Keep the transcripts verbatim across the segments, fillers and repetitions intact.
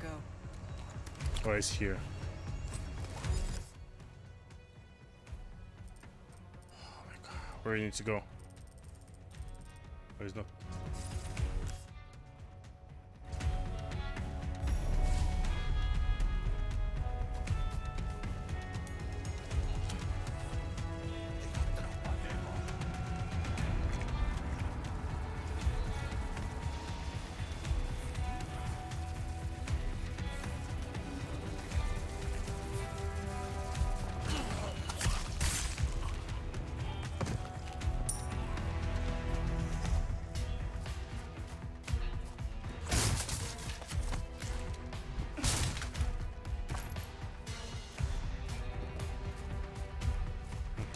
go. Or it's here. Oh my god. Where do you need to go? There's no.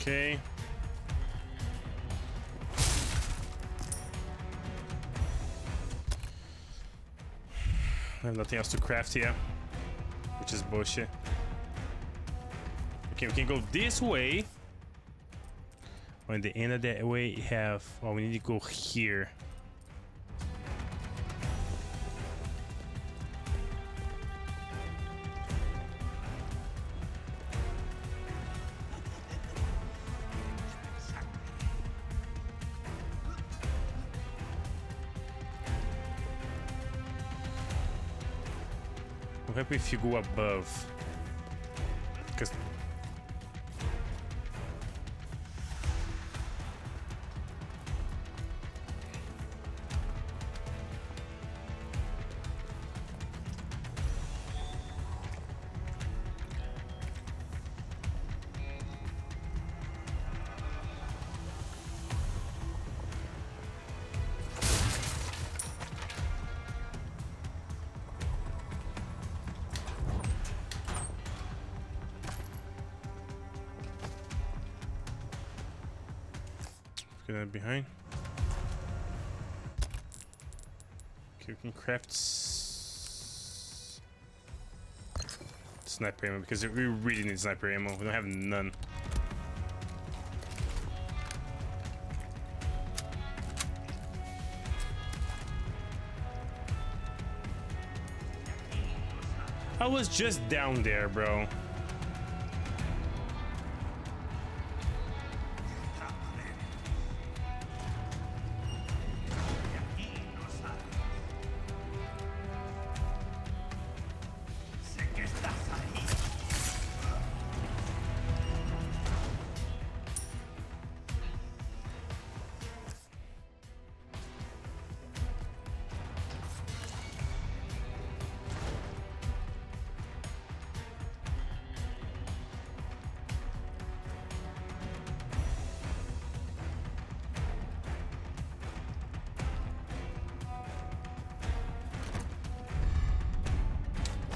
Okay. I have nothing else to craft here, which is bullshit. Okay, we can go this way. On the end of that way, we have. Oh, we need to go here. If you go above, because behind. Okay, we can craft s sniper ammo because we really need sniper ammo. We don't have none. I was just down there, bro.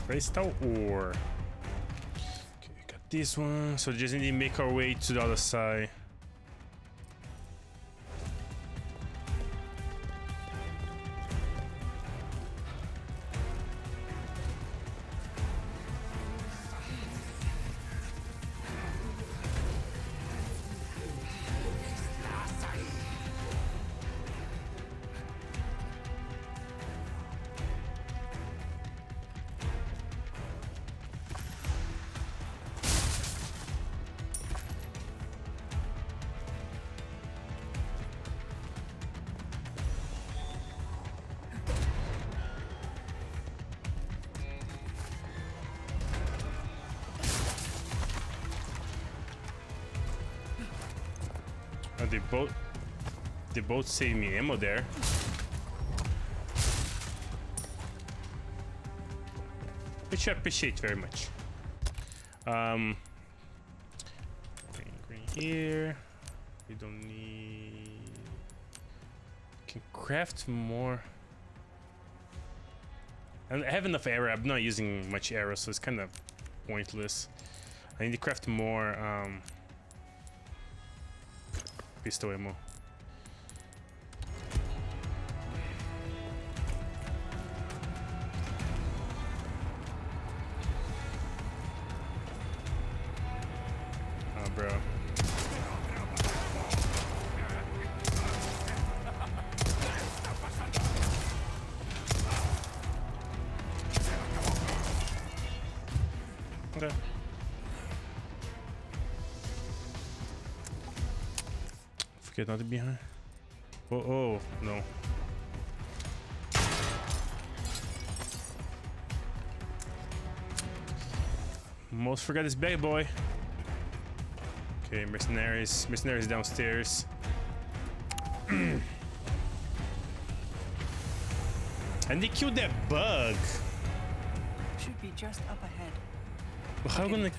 Crystal ore. Okay, we got this one. So just need to make our way to the other side. They both, they both saved me ammo there. Which I appreciate very much. Um, green here. We don't need. Can craft more. I have enough arrow. I'm not using much arrow, so it's kind of pointless. I need to craft more. Um, Pistol ammo. Oh, bro. Okay. Fiquei tanto behind. Oh, oh, não. Almost forgot this bad boy. Okay, mercenaries. Mercenaries downstairs. And they killed that bug. Should be just up ahead. Well, how gonna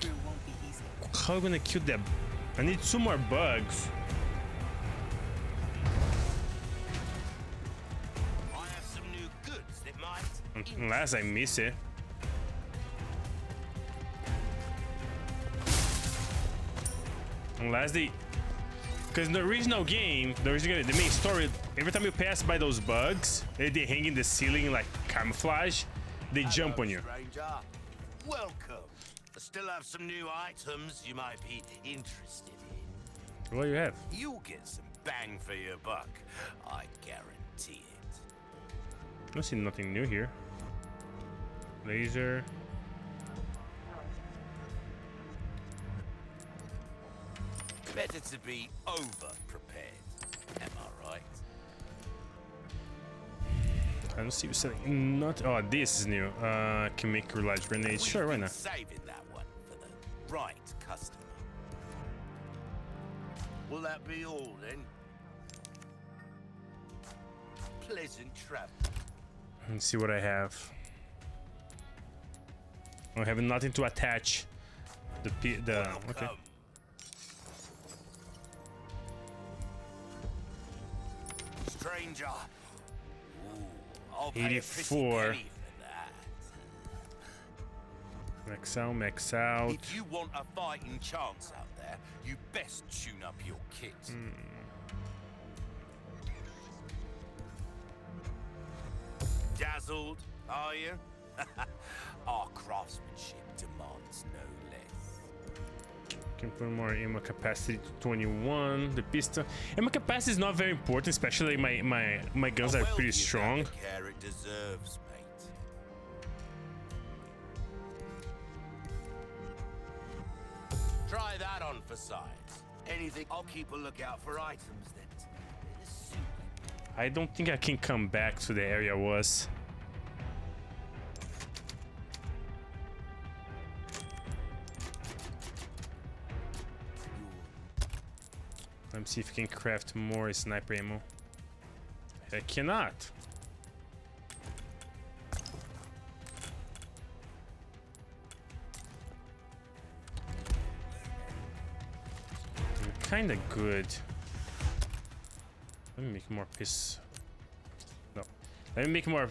how gonna kill that? I need two more bugs. I have some new goods that might. Unless I miss it. Unless they, because in the original game, the original, the main story, every time you pass by those bugs, they, they hang in the ceiling like camouflage. They Hello, jump on you. Stranger. Welcome. I still have some new items you might be interested in. What do you have? You'll get some bang for your buck. I guarantee it. I see nothing new here. Laser. Better to be over prepared. Am I right? I don't see you selling. Not. Oh, this is new. Uh, can make large grenades. Sure, why not? Saving that one for the right customer. Will that be all then? Pleasant travel. Let's see what I have. I have nothing to attach. The p the. Welcome. Okay. Stranger. Ooh, eighty-four. Max out, max out. If you want a fighting chance out there, you best tune up your kit. Mm. Dazzled, are you? Our craftsmanship demands no less. Can put more ammo capacity to twenty-one. The pistol ammo capacity is not very important, especially my my my guns are pretty strong. Care it deserves, mate. Try that on for size. Anything. I'll keep a lookout for items that. I don't think I can come back to the area I was. Let me see if we can craft more sniper ammo. I cannot. I'm kinda good. Let me make more piss. No. Let me make more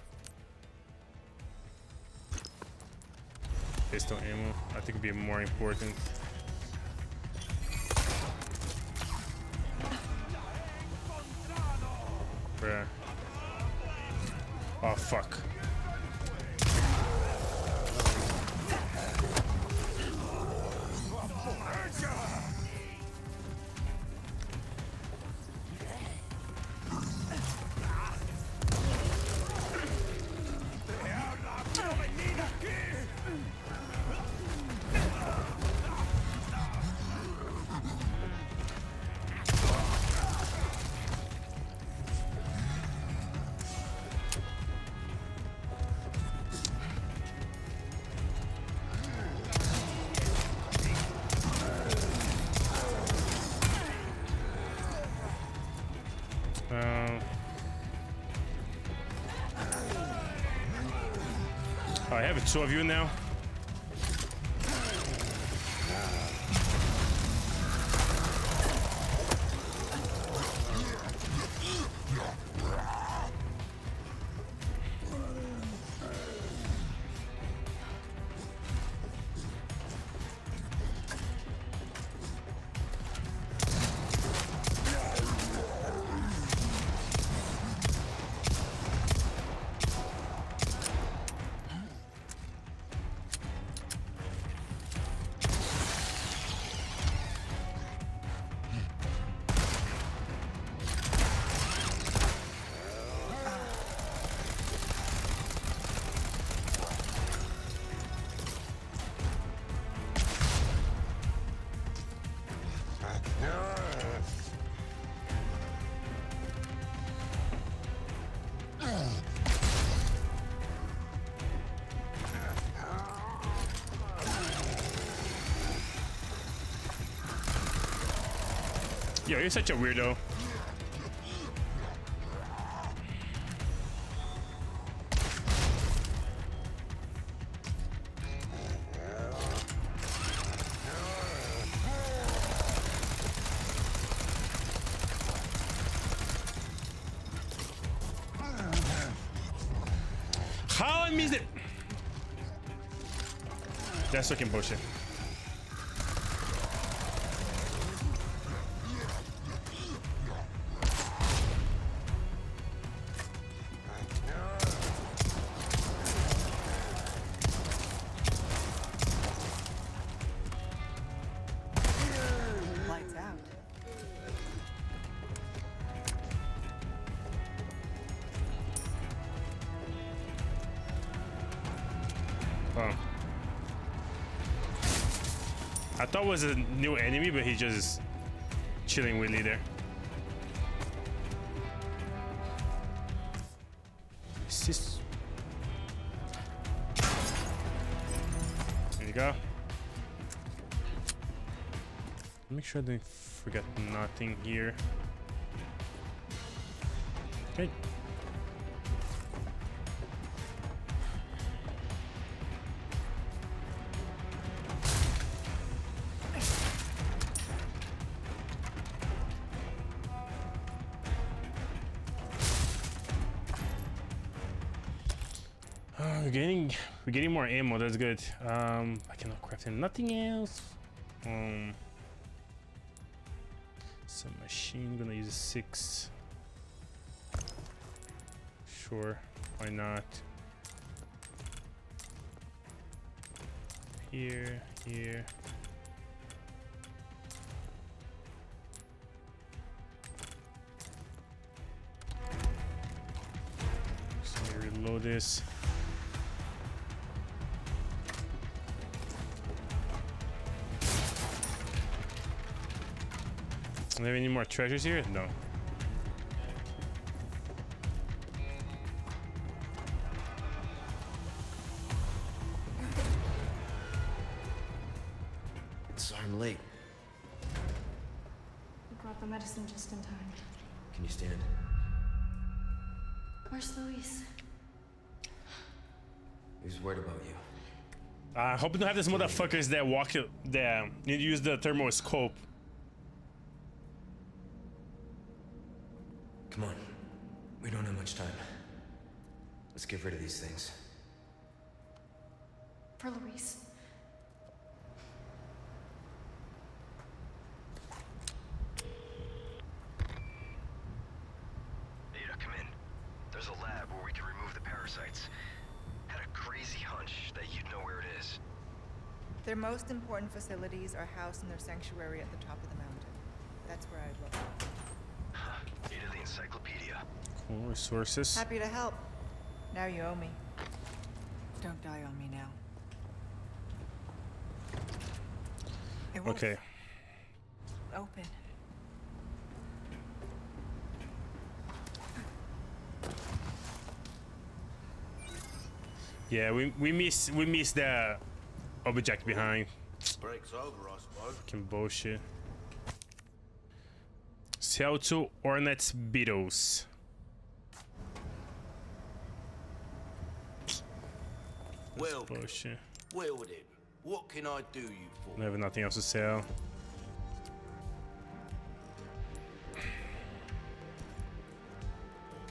pistol ammo. I think it'd be more important. Bruh. Oh fuck. Two of you now. Yo, you're such a weirdo. How I missed it? That's fucking bullshit. Oh. I thought it was a new enemy, but he's just chilling with me there. Is this... There you go. Make sure I didn't forget nothing here. Okay. We're getting we're getting more ammo. That's good. Um, I cannot craft in nothing else. Um, some machine. Gonna use a six. Sure, why not? Here, here. Just let me reload this. Do we have any more treasures here? No. Sorry I'm late. You brought the medicine just in time. Can you stand? Where's Luis? He's worried about you. I uh, hope you don't have these motherfuckers that walk you that need to use the thermoscope. Come on, we don't have much time. Let's get rid of these things. For Luis. Ada, come in. There's a lab where we can remove the parasites. Had a crazy hunch that you'd know where it is. Their most important facilities are housed in their sanctuary at the top of the mountain. That's where I'd look. Encyclopedia. Cool resources. Happy to help. Now you owe me. Don't die on me now. Okay. Open. Yeah, we we miss we miss the object behind. Breaks over, I suppose. Fucking bullshit. How to Ornette Beetles. Well, Weld it. What can I do you for? I have nothing else to sell.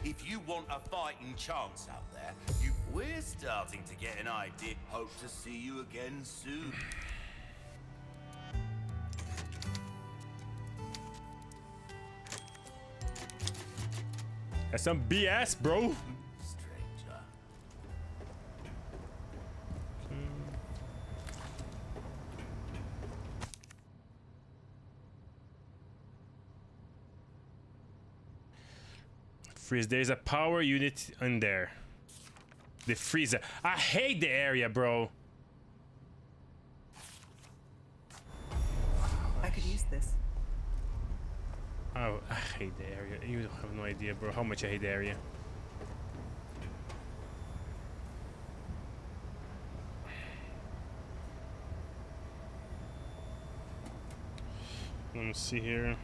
If you want a fighting chance out there, you we're starting to get an idea. Hope to see you again soon. That's some B S, bro. Stranger. Freeze. There's a power unit in there. The freezer. I hate the area, bro. I could use this. Oh, I hate the area. You have no idea, bro, how much I hate the area. Let me see here.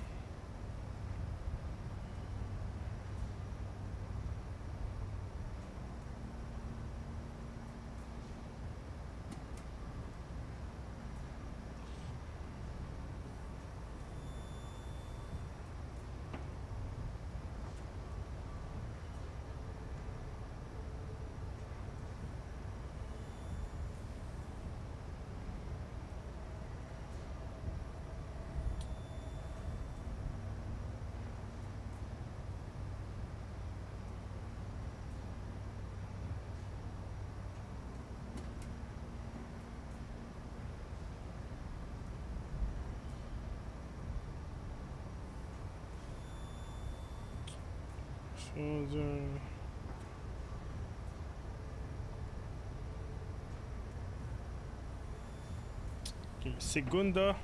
Shoulder. Ok, segunda.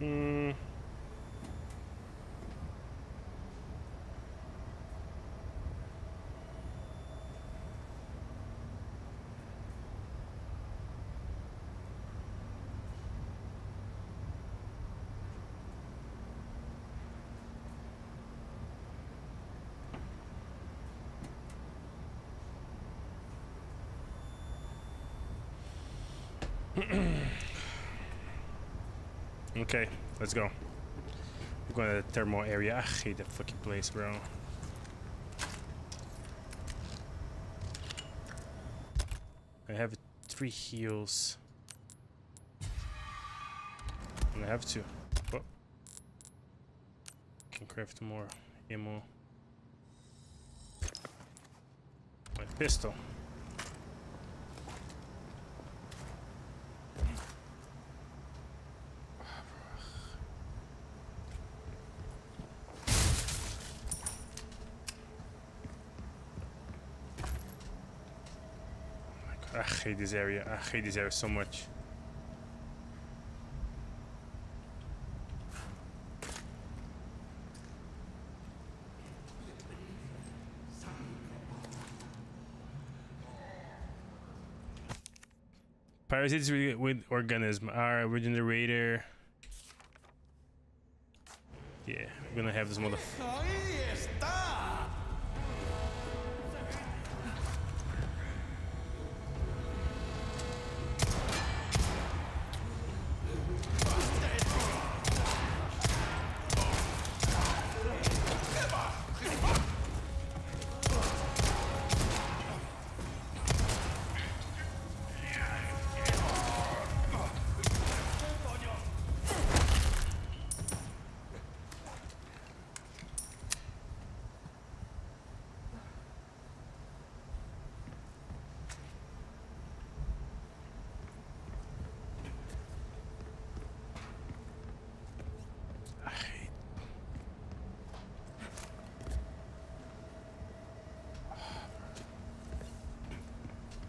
Hmm. Okay, let's go. We're going to the thermal area. I hate that fucking place, bro. I have three heals. And I have two. Oh. Can craft more ammo. My pistol. I hate this area. I hate this area so much. Parasites with organism are regenerator. Yeah, we're gonna have this motherfucker.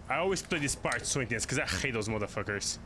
I always play this part so intense because I hate those motherfuckers.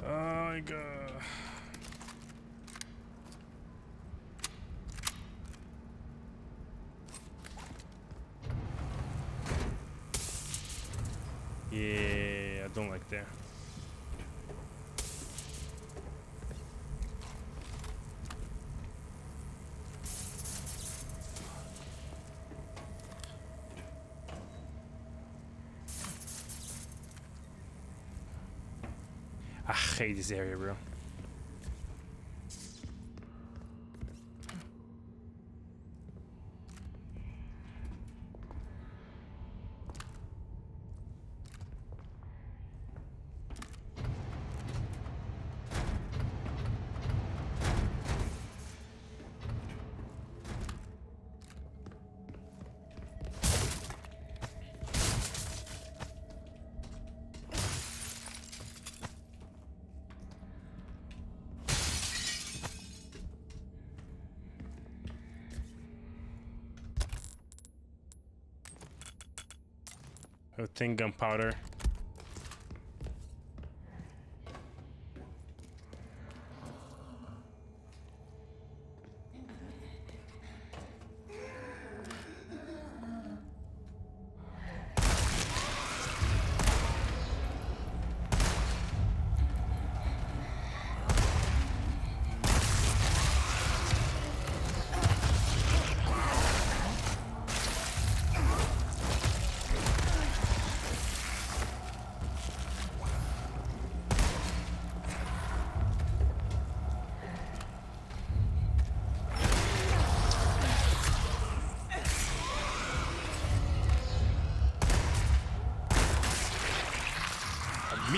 Fuck. Yeah, I don't like that. I hate this area, bro. I think gunpowder.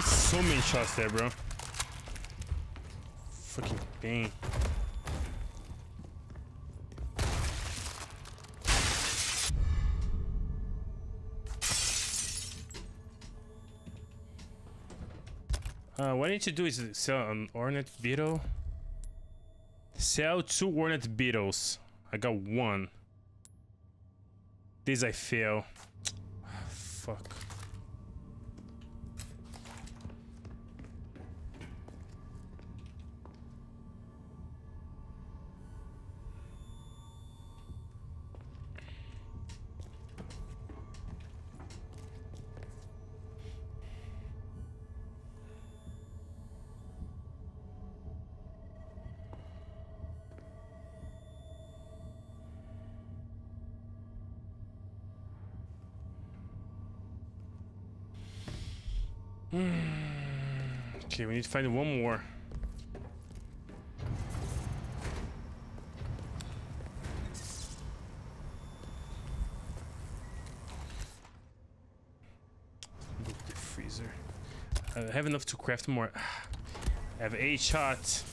So many shots there, bro. Fucking pain. Uh, what I need to do is sell an ornate beetle. Sell two ornate beetles. I got one. This I fail. Fuck. Okay, we need to find one more. Look at the freezer. I have enough to craft more. I have eight shots.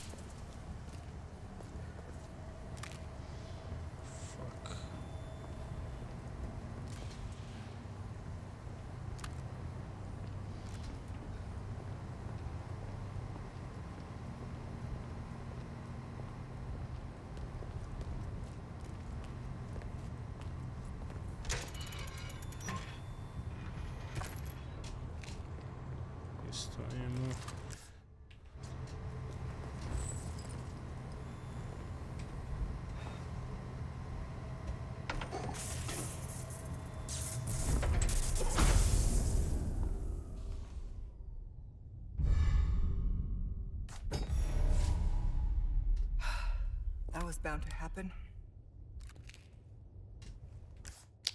That was bound to happen.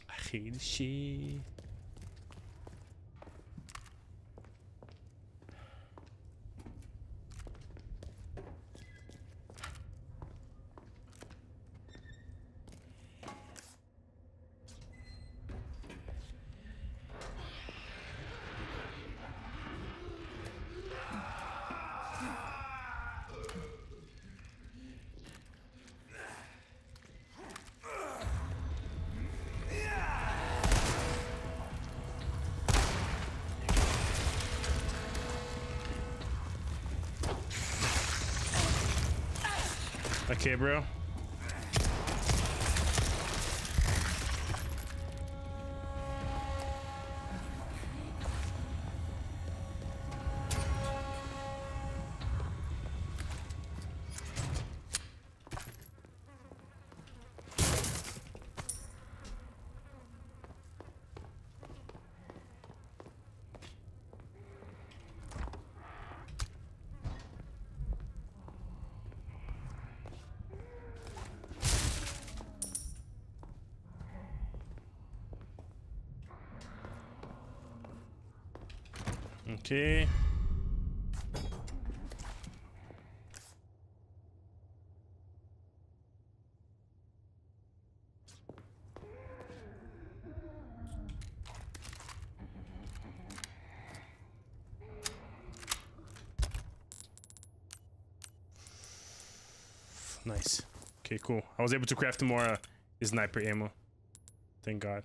I hate this shit. Okay, bro. Ok. Nice. Okay, cool. I was able to craft more uh, sniper ammo. Thank God.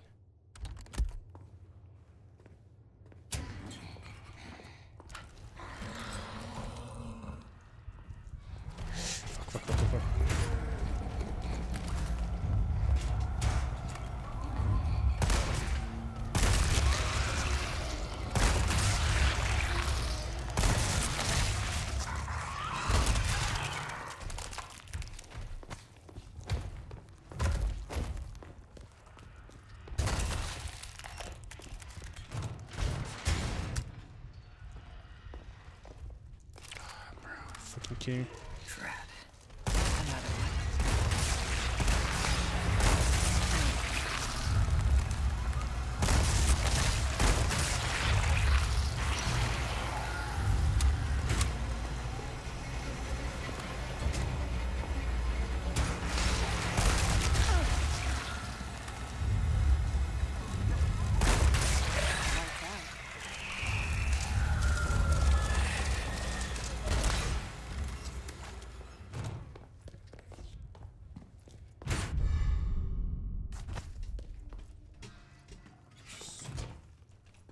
Thank you.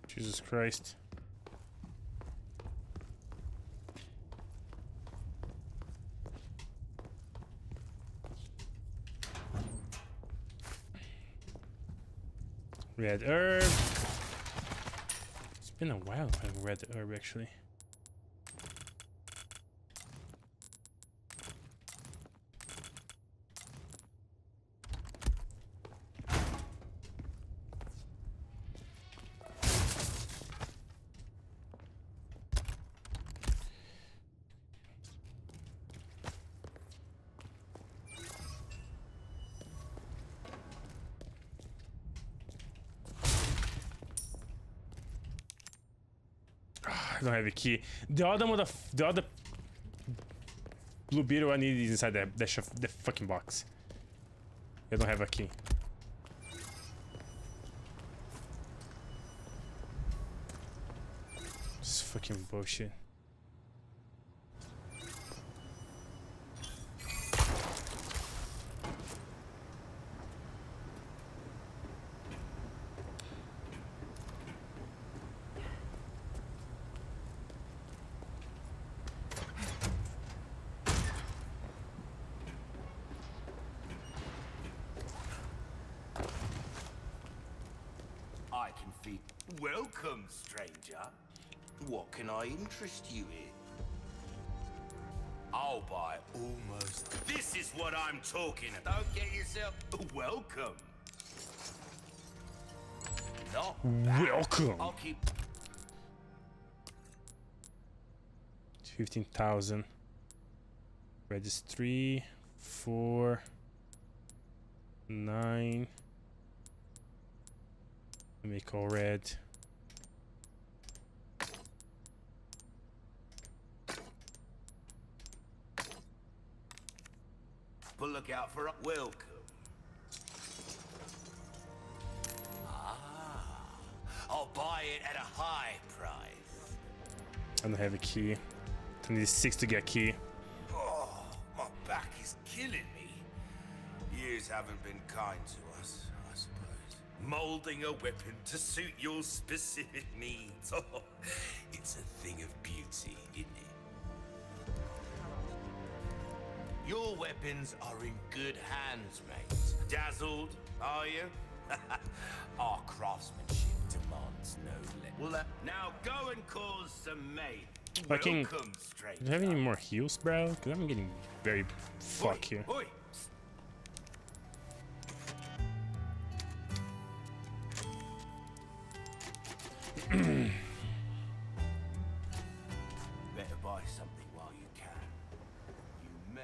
Jesus Christ. Red herb. It's been a while I haven't read the herb actually. I don't have a key. The other motherf- the other blue beetle I need is inside that, that the fucking box. I don't have a key. This is fucking bullshit. Welcome, stranger. What can I interest you in? I'll buy almost. This is what I'm talking about. Don't get yourself. Welcome. Not bad. Welcome. I'll keep. Fifteen thousand. Registry four. Nine. Let me call red. But look out for a welcome. Ah, I'll buy it at a high price. I don't have a key. I need six to get a key. Oh, my back is killing me. Years haven't been kind to us. Molding a weapon to suit your specific needs. Oh, it's a thing of beauty, isn't it? Your weapons are in good hands, mate. Dazzled, are you? Our craftsmanship demands no less. Well, uh, now go and cause some mate. Welcome, stranger. Do you have any more heals, bro? Because I'm getting very fuck here. Oi, oi. Better buy something while you can. You may.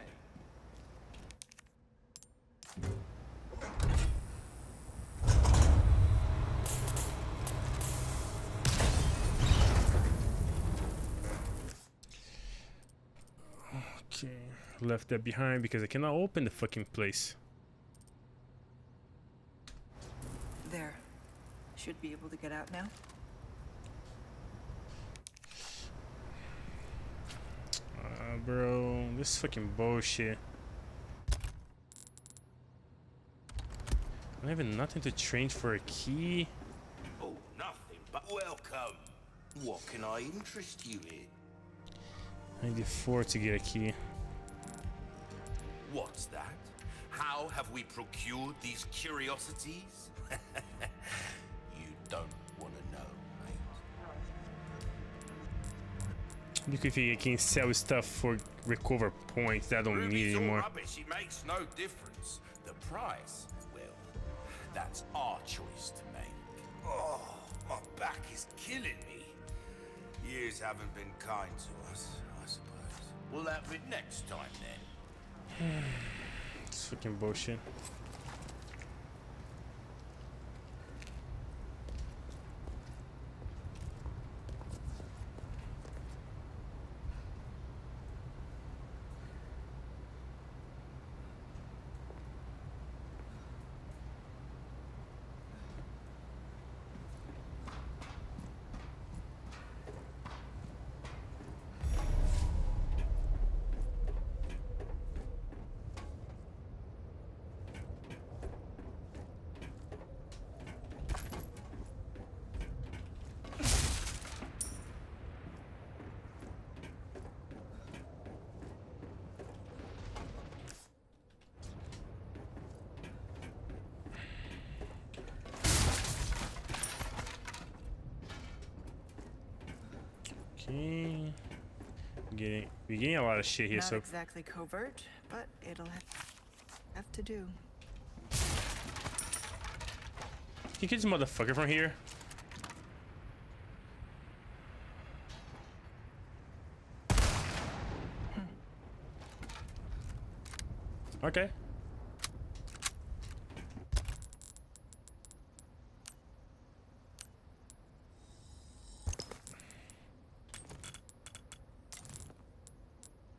left that behind because I cannot open the fucking place. There. Should be able to get out now. Uh, bro, this fucking bullshit. I have nothing to change for a key. Oh, nothing but welcome. What can I interest you in? I need four to get a key. What's that? How have we procured these curiosities? You don't want to know, mate. Look if you can sell stuff for recover points. I don't Ruby's need anymore. Rubbish. It makes no difference. The price, well, that's our choice to make. Oh, my back is killing me. Years haven't been kind to us, I suppose. We'll have it next time then. It's fucking bullshit. Okay. Getting, we're getting a lot of shit here. Not so exactly covert, but it'll have, have to do. Can you get this motherfucker from here? Hmm. Okay.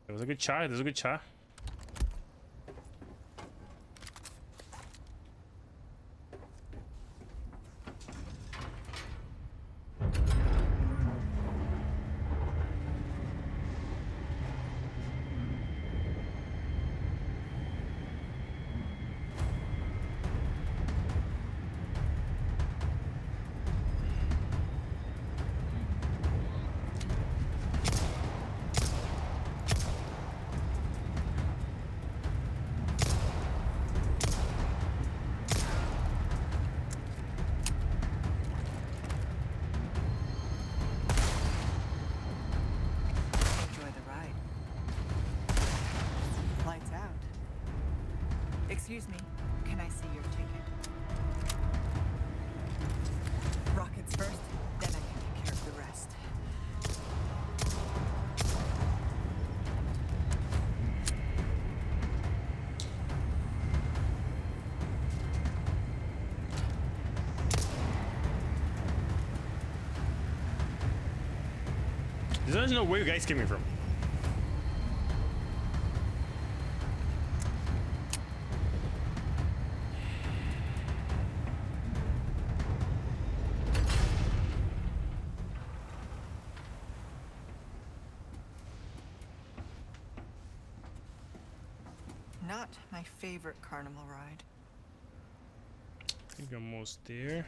There's a good char, there's a good char. Excuse me, can I see your ticket? Rockets first, then I can take care of the rest. There's no way you guys came from. My favorite carnival ride. I think I'm almost there.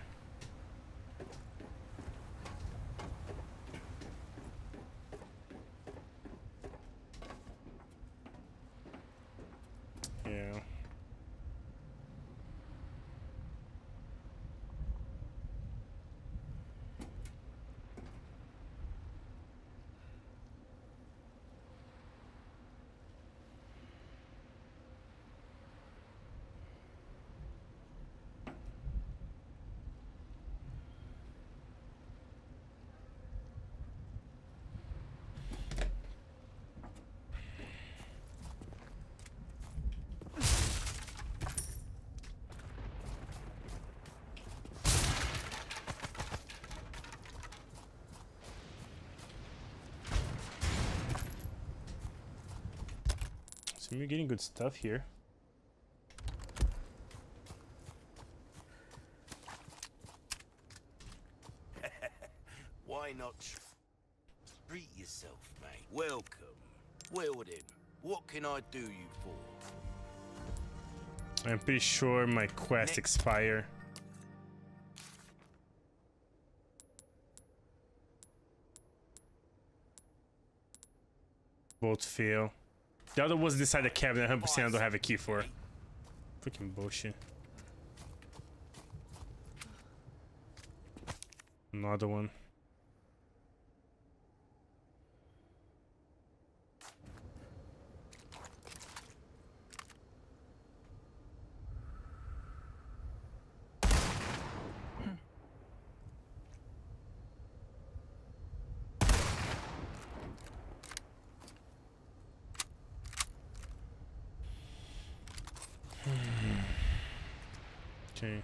Yeah. So we're getting good stuff here. Why not treat yourself, mate? Welcome. Well then, what can I do you for? I'm pretty sure my quest Next. expire. Both fail. The other was inside the cabinet. one hundred percent I don't have a key for. Freaking bullshit. Another one. Okay.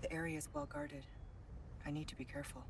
The area is well guarded. I need to be careful.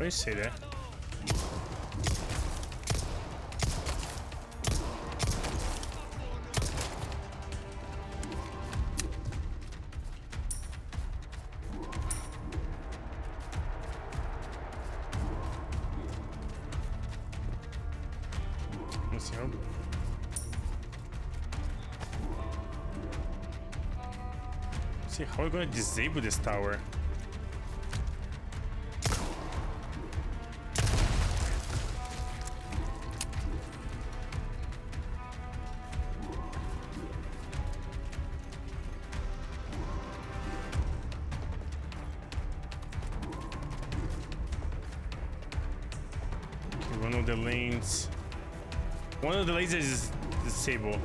I see that. Let's see how. Let's see how we're gonna disable this tower. The lanes. One of the lasers is disabled.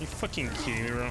You fucking kidding me, bro?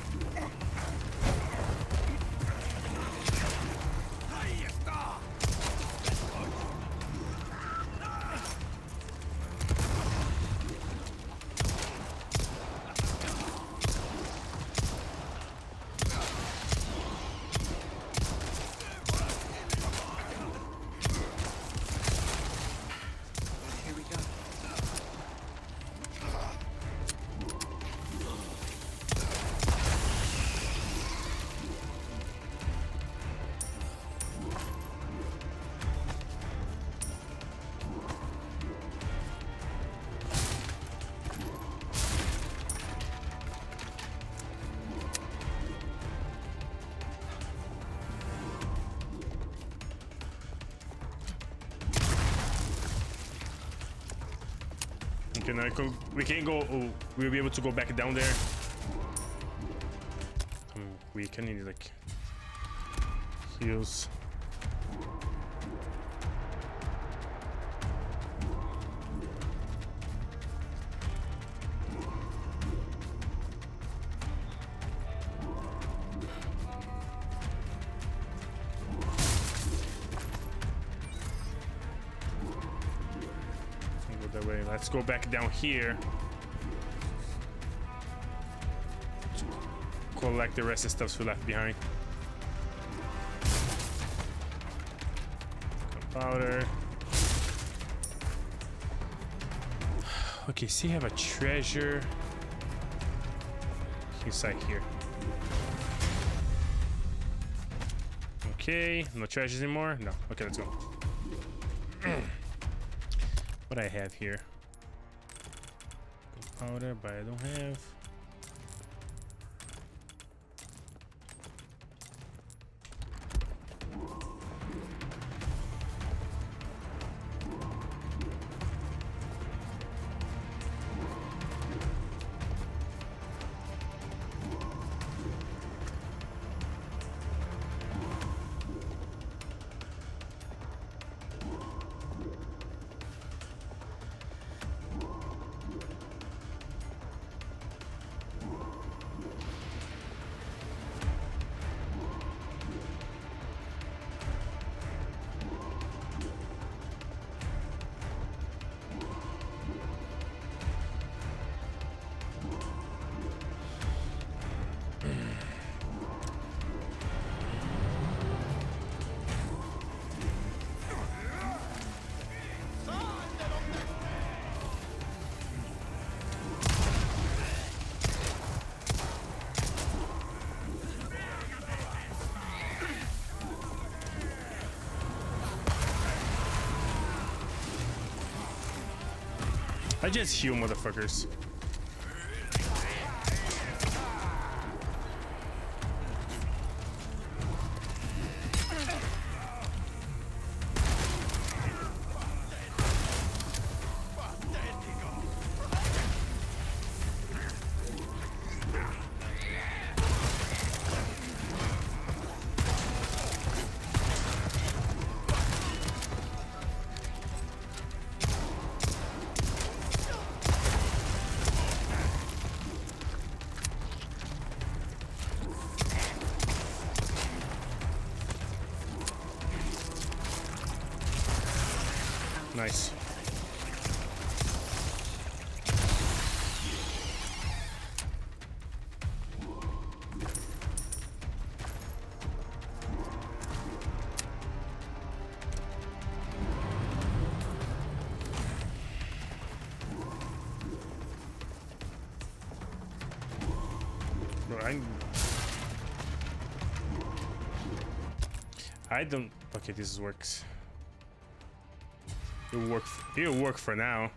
Can I go? We can't go. Oh, we'll be able to go back down there. I'm weak. I need like heals. Anyway, let's go back down here to collect the rest of the stuff we left behind. Gunpowder. Okay, so you have a treasure. Inside here. Okay, no treasures anymore? No. Okay, let's go. What I have here? Powder, but I don't have. I just heal motherfuckers. Nice. I don't... Okay, this works. It'll work, it'll work for now.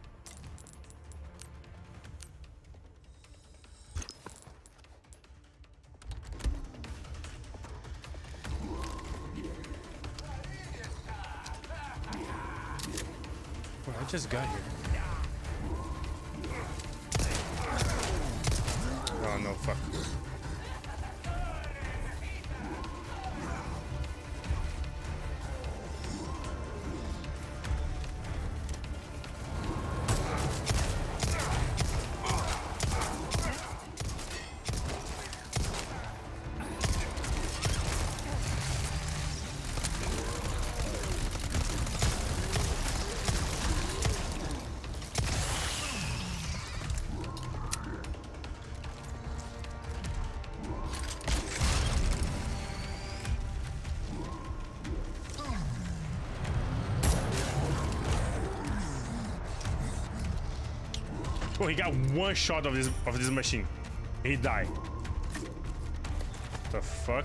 Well, I just got here. Oh no, fuck. Oh, he got one shot of this of this machine. He died. The fuck?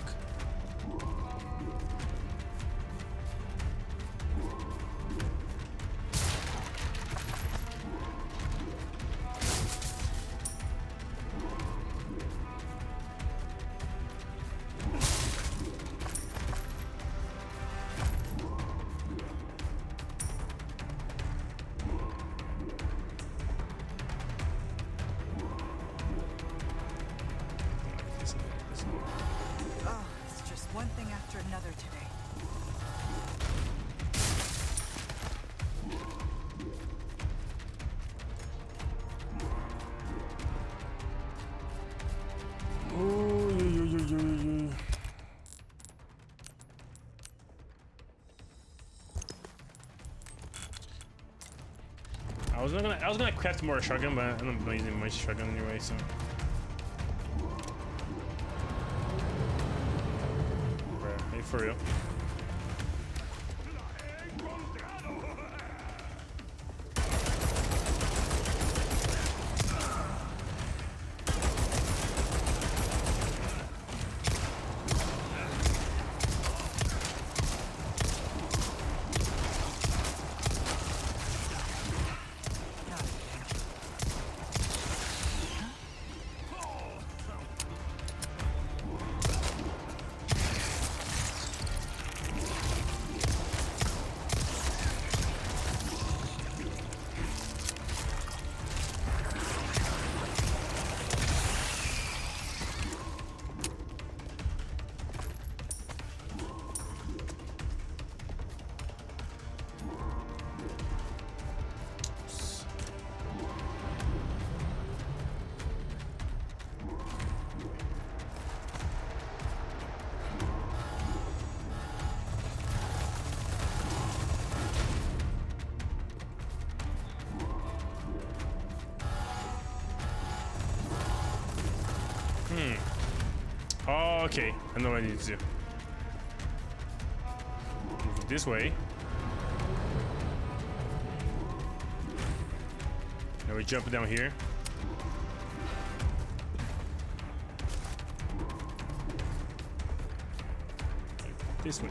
I was gonna I was gonna craft more shotgun, but I'm not using much shotgun anyway, so. Hey, for real. Okay, I know what I need to do. Move this way. Now we jump down here. This way.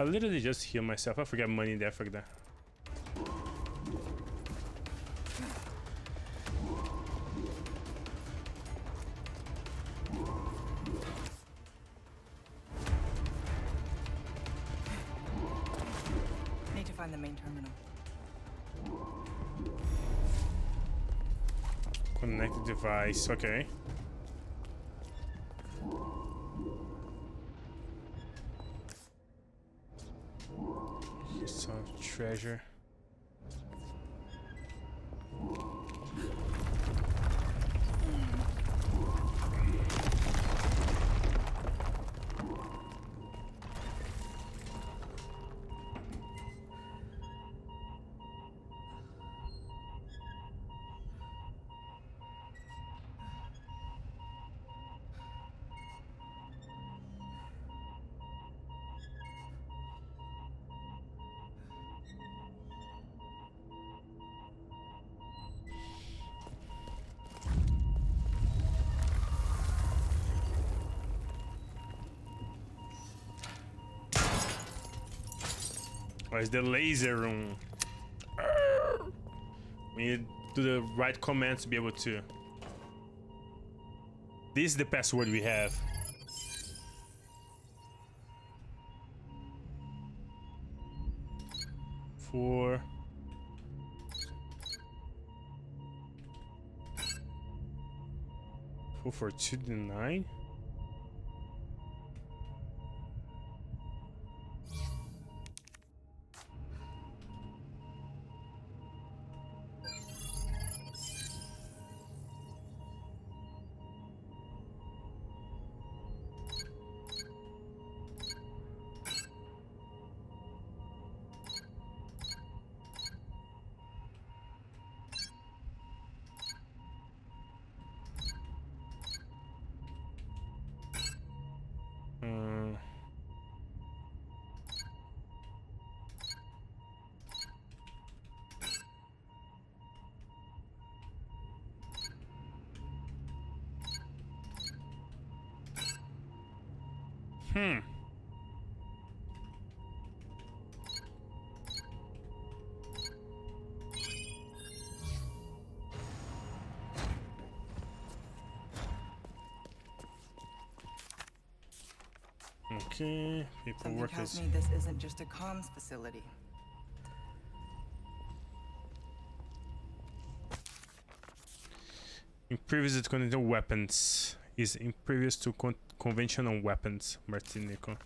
I literally just healed myself. I forgot money there, fuck that. Need to find the main terminal. Connect device, okay. Treasure. Where's the laser room? We need to do the right command to be able to. This is the password we have. Four. Four for two to nine. Hmm. Okay, people work as... Something tells me this isn't just a comms facility. Impervious to conventional weapons. Is impervious to con conventional weapons, Martinico.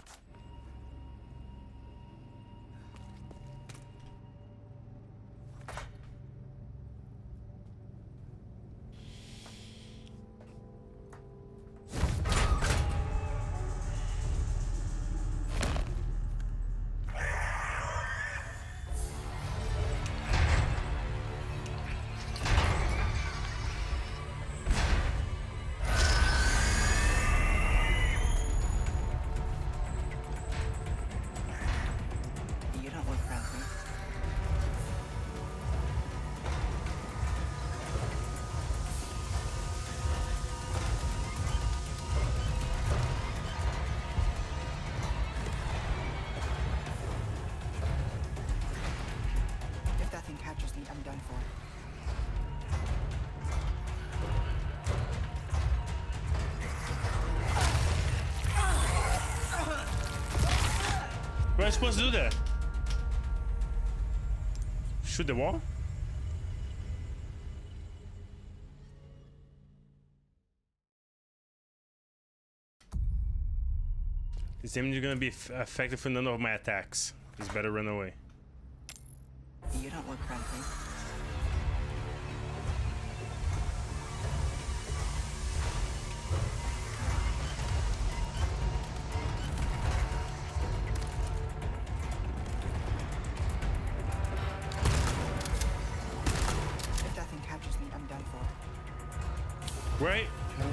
We're supposed to do that. Shoot the wall? This damage is gonna be effective for none of my attacks. Just better run away. You don't look friendly. Right? What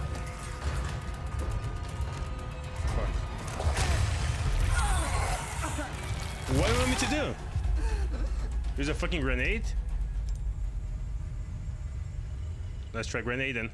do you want me to do? There's a fucking grenade? Let's try grenade then.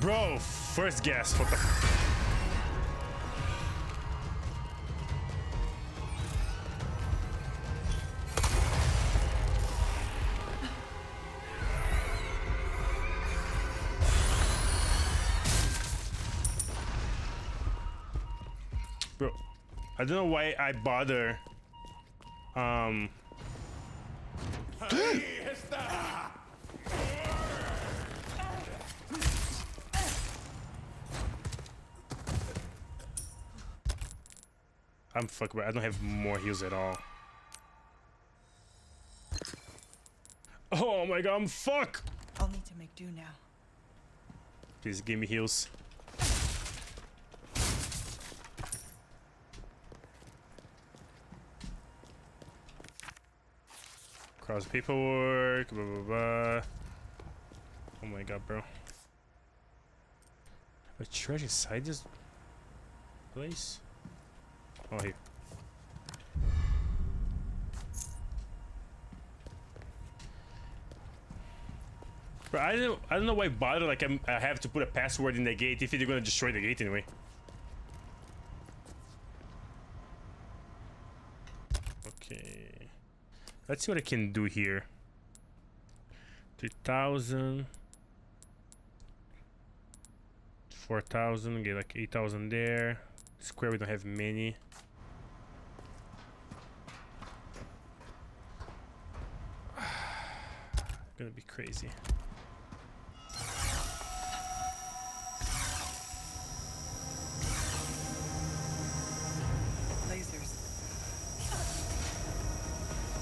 Bro, first guess. What the bro, I don't know why I bother. Um. I'm fucked, but I don't have more heals at all. Oh my god, I'm fuck! I'll need to make do now. Please give me heals. Cross paperwork, blah blah blah. Oh my god, bro. A treasure side this place? Oh, here. Bro, I don't, I don't know why bother. Like, I'm, I have to put a password in the gate if they're gonna destroy the gate anyway. Okay. Let's see what I can do here. three thousand. four thousand. Get like eight thousand there. Square, we don't have many. Gonna be crazy.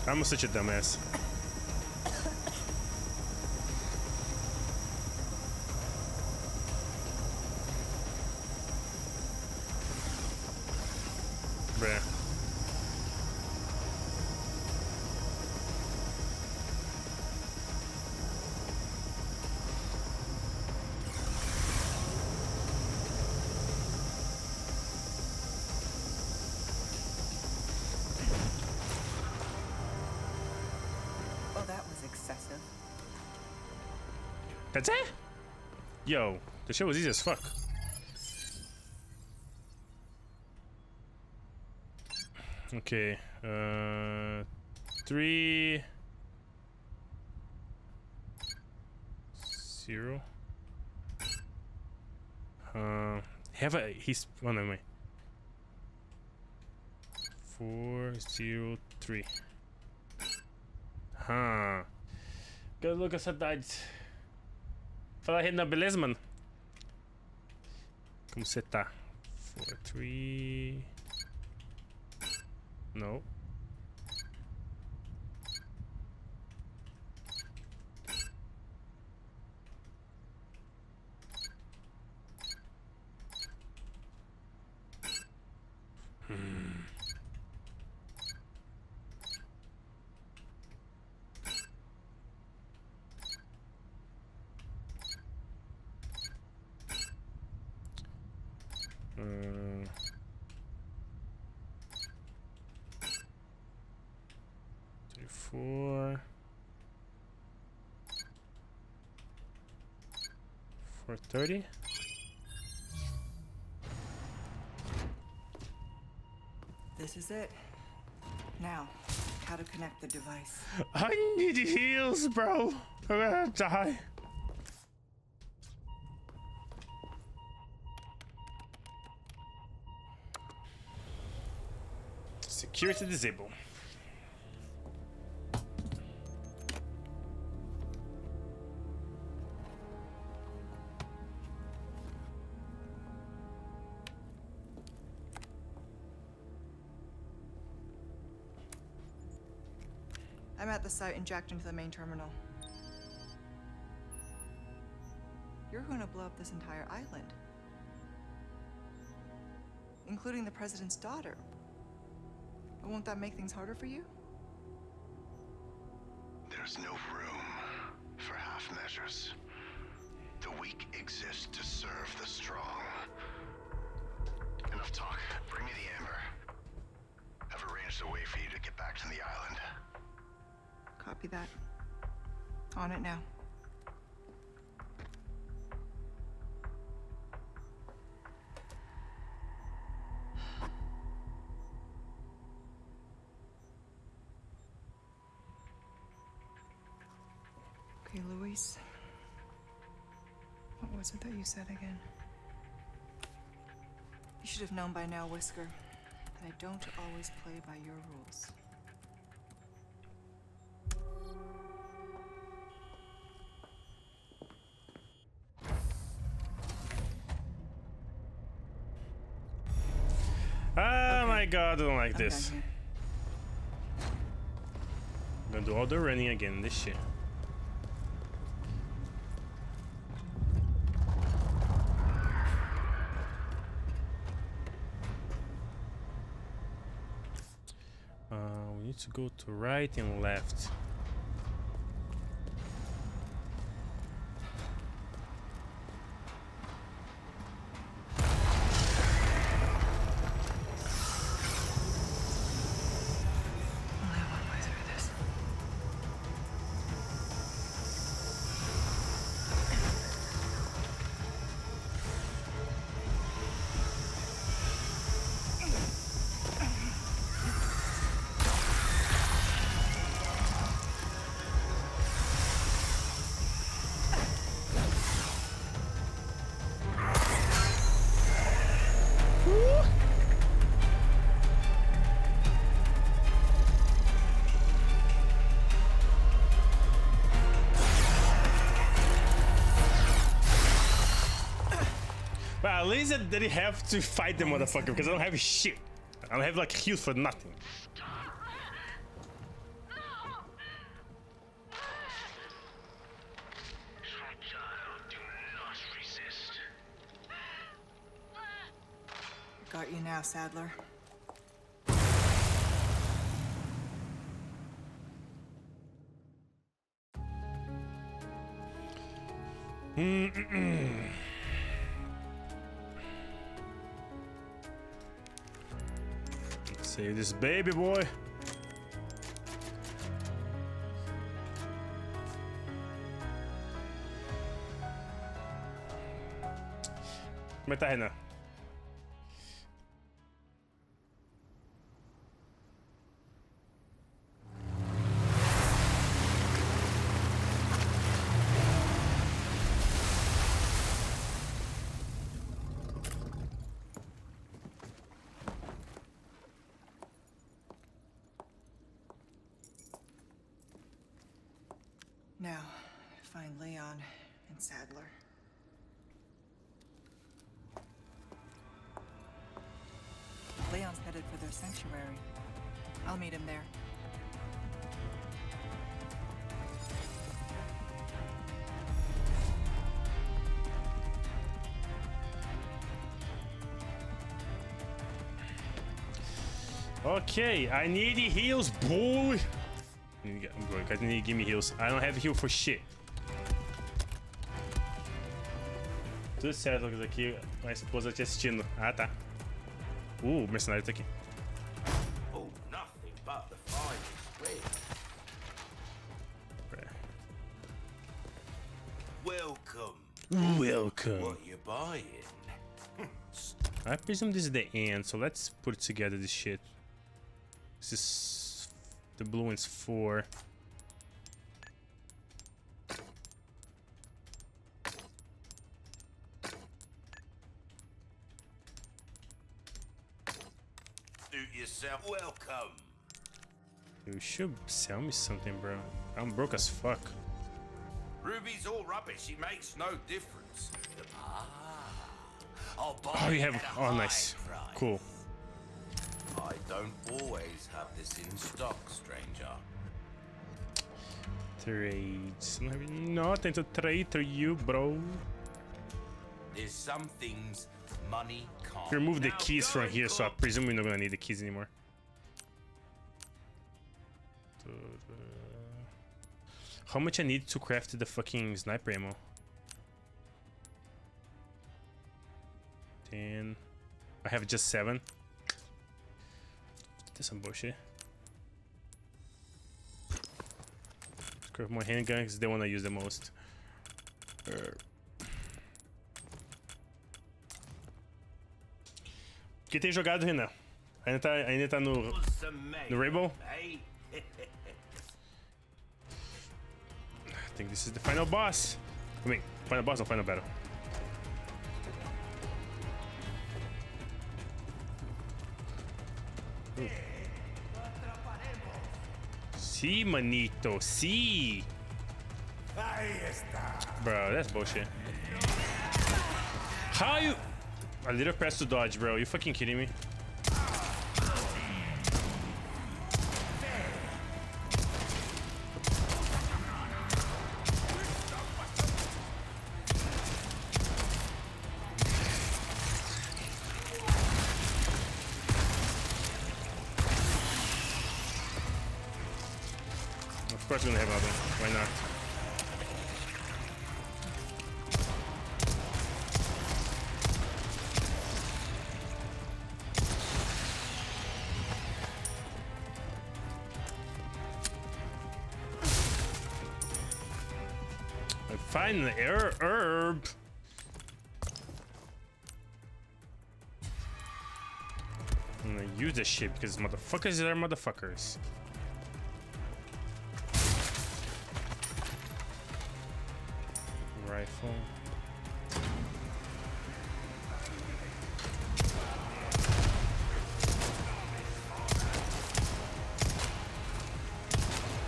I'm such a dumbass. That's it? Yo, the shit was easy as fuck. Okay, uh, three, zero. Uh, have a he's one of me. Four, zero, three. Huh. Gotta look at that dice. Fala, Renan, beleza, mano? Como você tá? four, three... Não. Hmm. Four, four thirty. This is it. Now, how to connect the device? I need heals, bro. I'm gonna die. Security disabled. I'm at the site and jacked into the main terminal. You're going to blow up this entire island, including the president's daughter. But won't that make things harder for you? There's no room for half measures. The weak exist to serve the strong. Enough talk. Bring me the amber. I've arranged a way for you to get back to the island. Copy that. On it now. Okay, Luis. What was it that you said again? You should have known by now, Whisker, that I don't always play by your rules. God, I don't like I'm this. I'm gonna do all the running again, this shit. Uh, we need to go to right and left. At least I didn't have to fight the motherfucker because I don't have shit. I don't have like heals for nothing. got you now, Sadler. Mm-mm. Save this baby boy. Como é que tá, Renan? Now, find Leon and Sadler. Leon's headed for their sanctuary. I'll meet him there. Okay, I need heals, boy. I'm going. I need to give me heals. I don't have heal for shit. Tudo certo, Lucas, aqui. A esposa te assistindo. Ah, tá. Uh, o mercenário tá aqui. Oh, nothing but the finest way. Welcome. Welcome. What you buying? I presume this is the end, so let's put together this shit. This is the blue one's four. Welcome. You should sell me something, bro. I'm broke as fuck. Ruby's all rubbish. It makes no difference. Ah, I'll buy oh, you have. Oh, nice. Price. Cool. I don't always have this in stock, stranger. Trades. I have nothing to trade to you, bro. There's some things money can't. Remove the now keys from here, so I presume we're not gonna need the keys anymore. How much I need to craft the fucking sniper ammo? Ten. I have just seven. That's some bullshit. Craft my handgun because they want to use the most. Uh. Que tem jogado, Renan? Ainda tá, ainda tá no, no Rainbow? I think this is the final boss. I mean, final boss, no final battle. Ooh. Si, manito, si. Bro, that's bullshit. How you? A little press to dodge, bro. You fucking kidding me? Of course we're gonna have another. Why not? Find the er herb. I'm gonna use this shit because motherfuckers are motherfuckers. Rifle.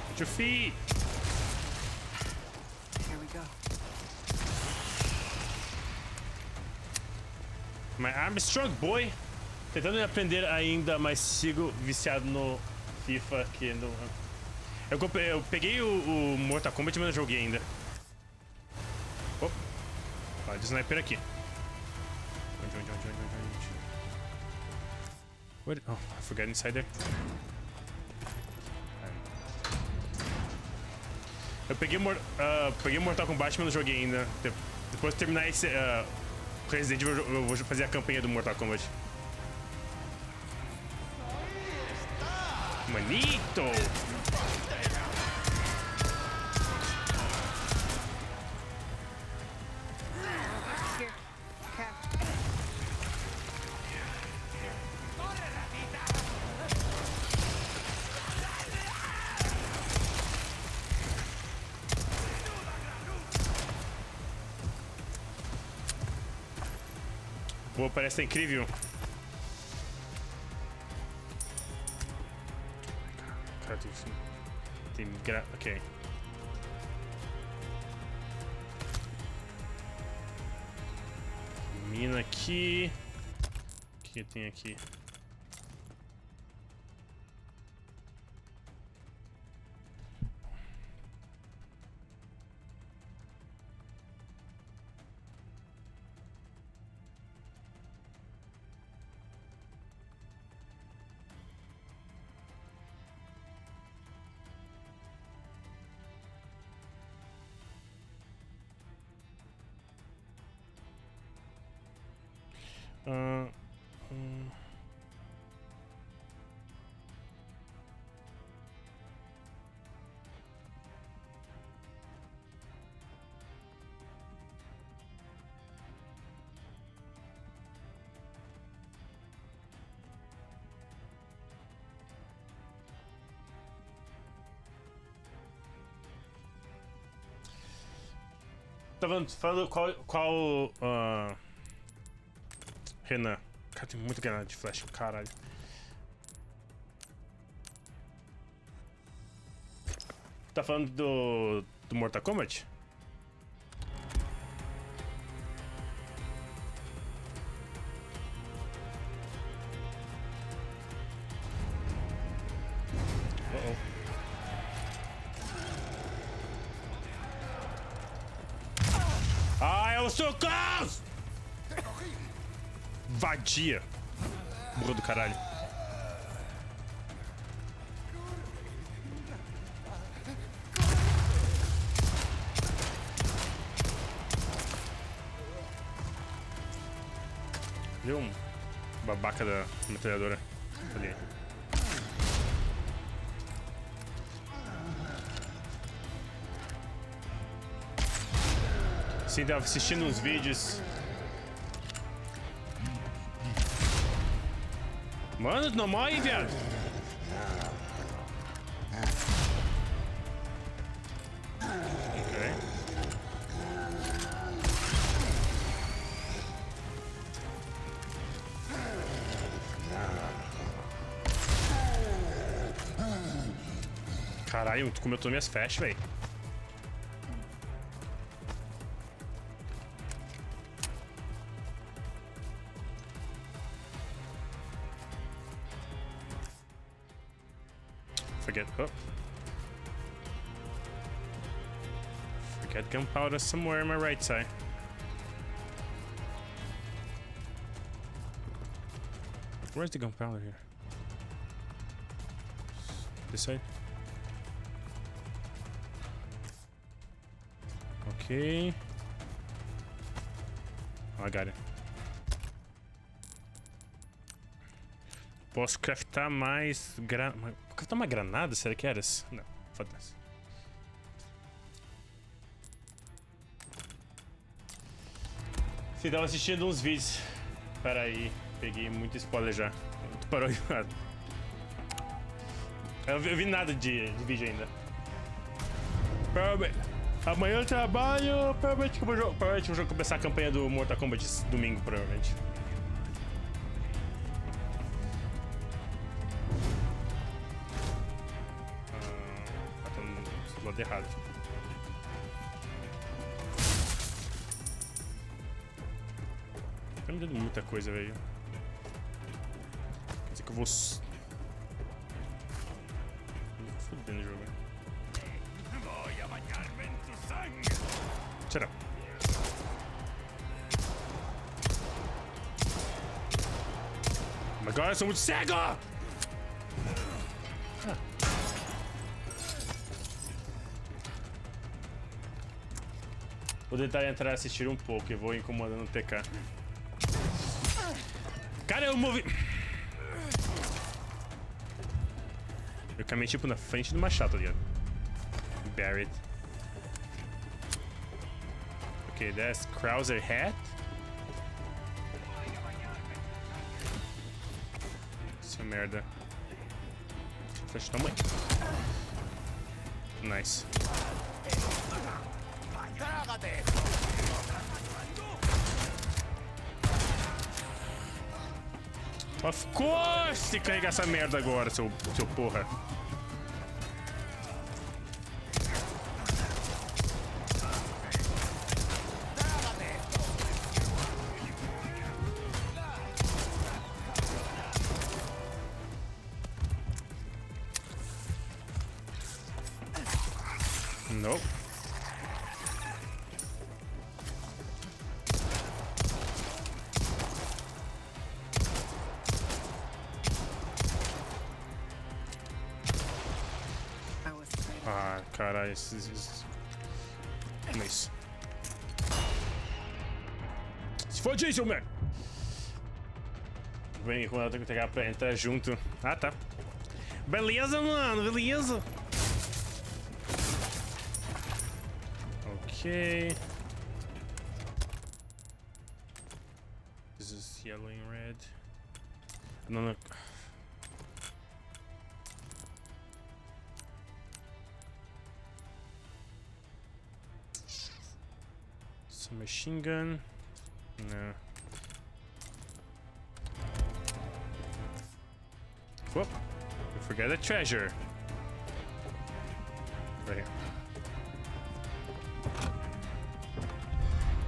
Put your feet. My arm is strong, boy. Tentando aprender ainda, mas sigo viciado no FIFA. Que não... eu, comprei, eu peguei o, o Mortal Kombat, mas não joguei ainda. Opa. Ó, de sniper aqui. What? Oh, I forgot inside there. Eu peguei, uh, peguei Mortal Kombat, mas eu não joguei ainda. Depois de terminar esse uh, Resident Evil, eu vou fazer a campanha do Mortal Kombat. Manito! Pô, parece incrível. Tem gra... Ok. Mina aqui. O que tem aqui? Uh, um. Tava falando qual qual uh... Renan. Cara, tem muita granada de flash, caralho. Tá falando do, do Mortal Kombat? Uh-oh. Ah, é o Sucos! Vadia! Burro do caralho. Deu um babaca da metralhadora ali. Sim, tava assistindo uns vídeos. Mano, não morre, viado. Caralho, tu comeu todas minhas flechas, velho. Forget, oh. Forget gunpowder somewhere on my right side. Where's the gunpowder here? This side? Okay. Oh, I got it. Posso craftar mais gra... Craftar uma granada? Será que era isso? Não, foda-se. Você tava assistindo uns vídeos. Pera aí, peguei muito spoiler já. Tu parou de nada. Eu vi, eu vi nada de, de vídeo ainda. Permit. Amanhã eu trabalho. Provavelmente que eu vou, provavelmente eu vou começar a campanha do Mortal Kombat domingo, provavelmente. Errado. Tá me dando muita coisa, velho. Quer dizer que eu vou... Fudendo o jogo, velho. Tira. I got someone Sega! Vou tentar entrar e assistir um pouco. Eu vou incomodando o T K. Cara, eu movi... Eu caminhei tipo na frente do machado, tá ligado? Barret. Ok, that's Krauser hat. Essa merda. Flecha da mãe. Nice. Of course! Tem que carregar essa merda agora, seu, seu porra. Nope. Ah, caralho, esses... Nice. Se for diesel, man! Vem, quando eu tenho que pegar pra entrar junto. Ah, tá. Beleza, mano, beleza. Okay. This is yellow and red. No, no. Some machine gun. No. Whoop! I forgot the treasure. Right here.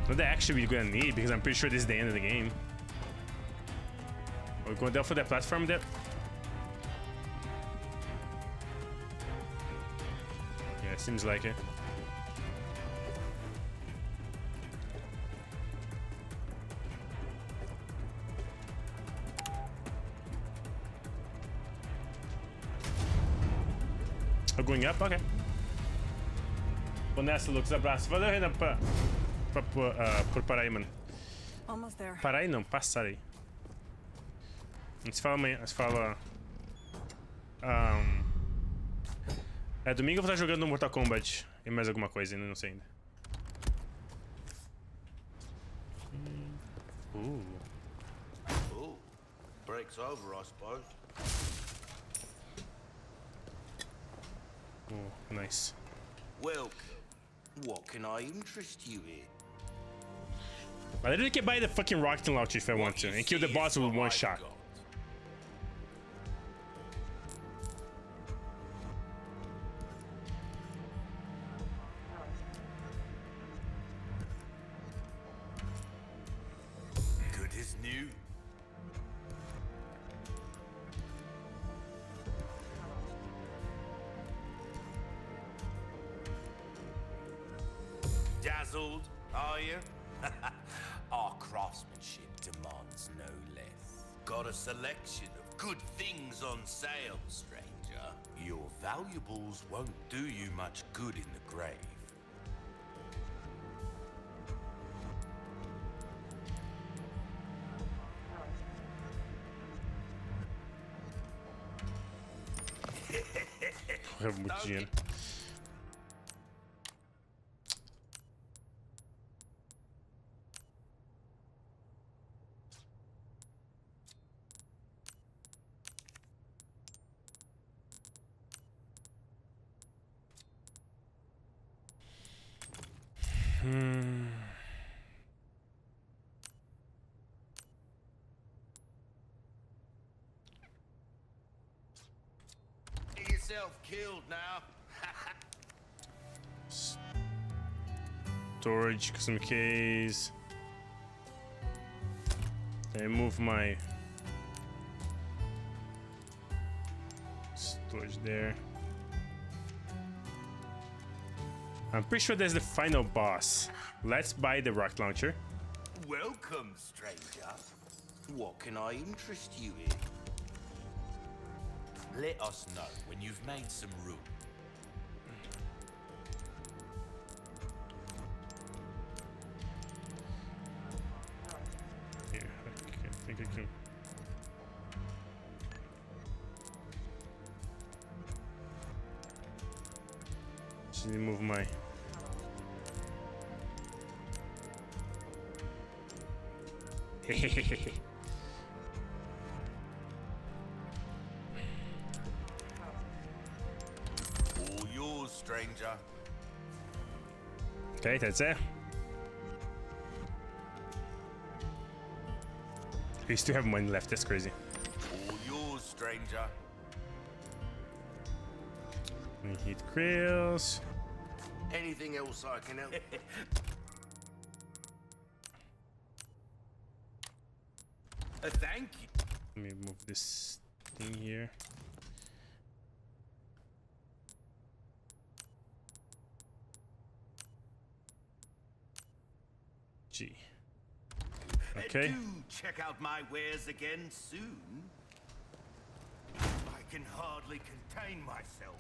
What the action we're gonna need, because I'm pretty sure this is the end of the game. We're going down for the platform there. Yeah, seems like it. Oh, going up? Okay. Vanessa looks a braço. Valeu, Renan. Pra, uh, por parar aí, mano. Parar aí não, passar aí. Não se fala amanhã, se fala... Um, é, domingo eu vou estar jogando no Mortal Kombat. E mais alguma coisa ainda, não sei ainda. Uh. Uh, breaks over, I suppose. Oh, nice. Welcome. What can I interest you in? I literally can buy the fucking rocket launcher if I want to and kill the boss with one shot. Good as new. Dazzled, are you? Our craftsmanship demands no less. Got a selection of good things on sale, stranger. Your valuables won't do you much good in the grave. Don't Hmm. Get yourself killed now. Storage, custom keys. I move my storage there. I'm pretty sure that's the final boss. Let's buy the rocket launcher. Welcome, stranger. What can I interest you in? Let us know when you've made some room. Yeah, I think I can. Just need to move my. Hehehehe. Stranger. Okay, that's it. We still have one left, that's crazy. All yours, stranger. We need grills. Anything else I can help? uh, thank you. Let me move this thing here. Gee. Okay. Do check out my wares again soon. I can hardly contain myself.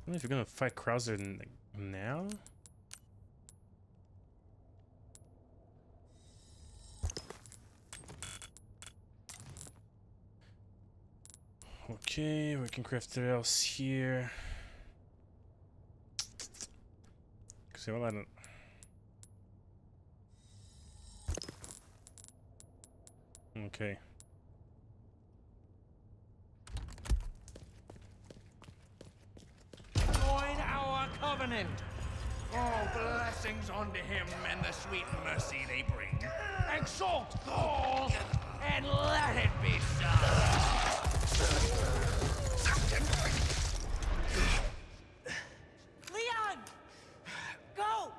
I don't know if you're gonna fight Krauser now. Okay, we can craft the else here. Cause well, I don't. Okay. Oh, blessings unto him and the sweet mercy they bring. Exalt Thor and let it be so. Leon, go.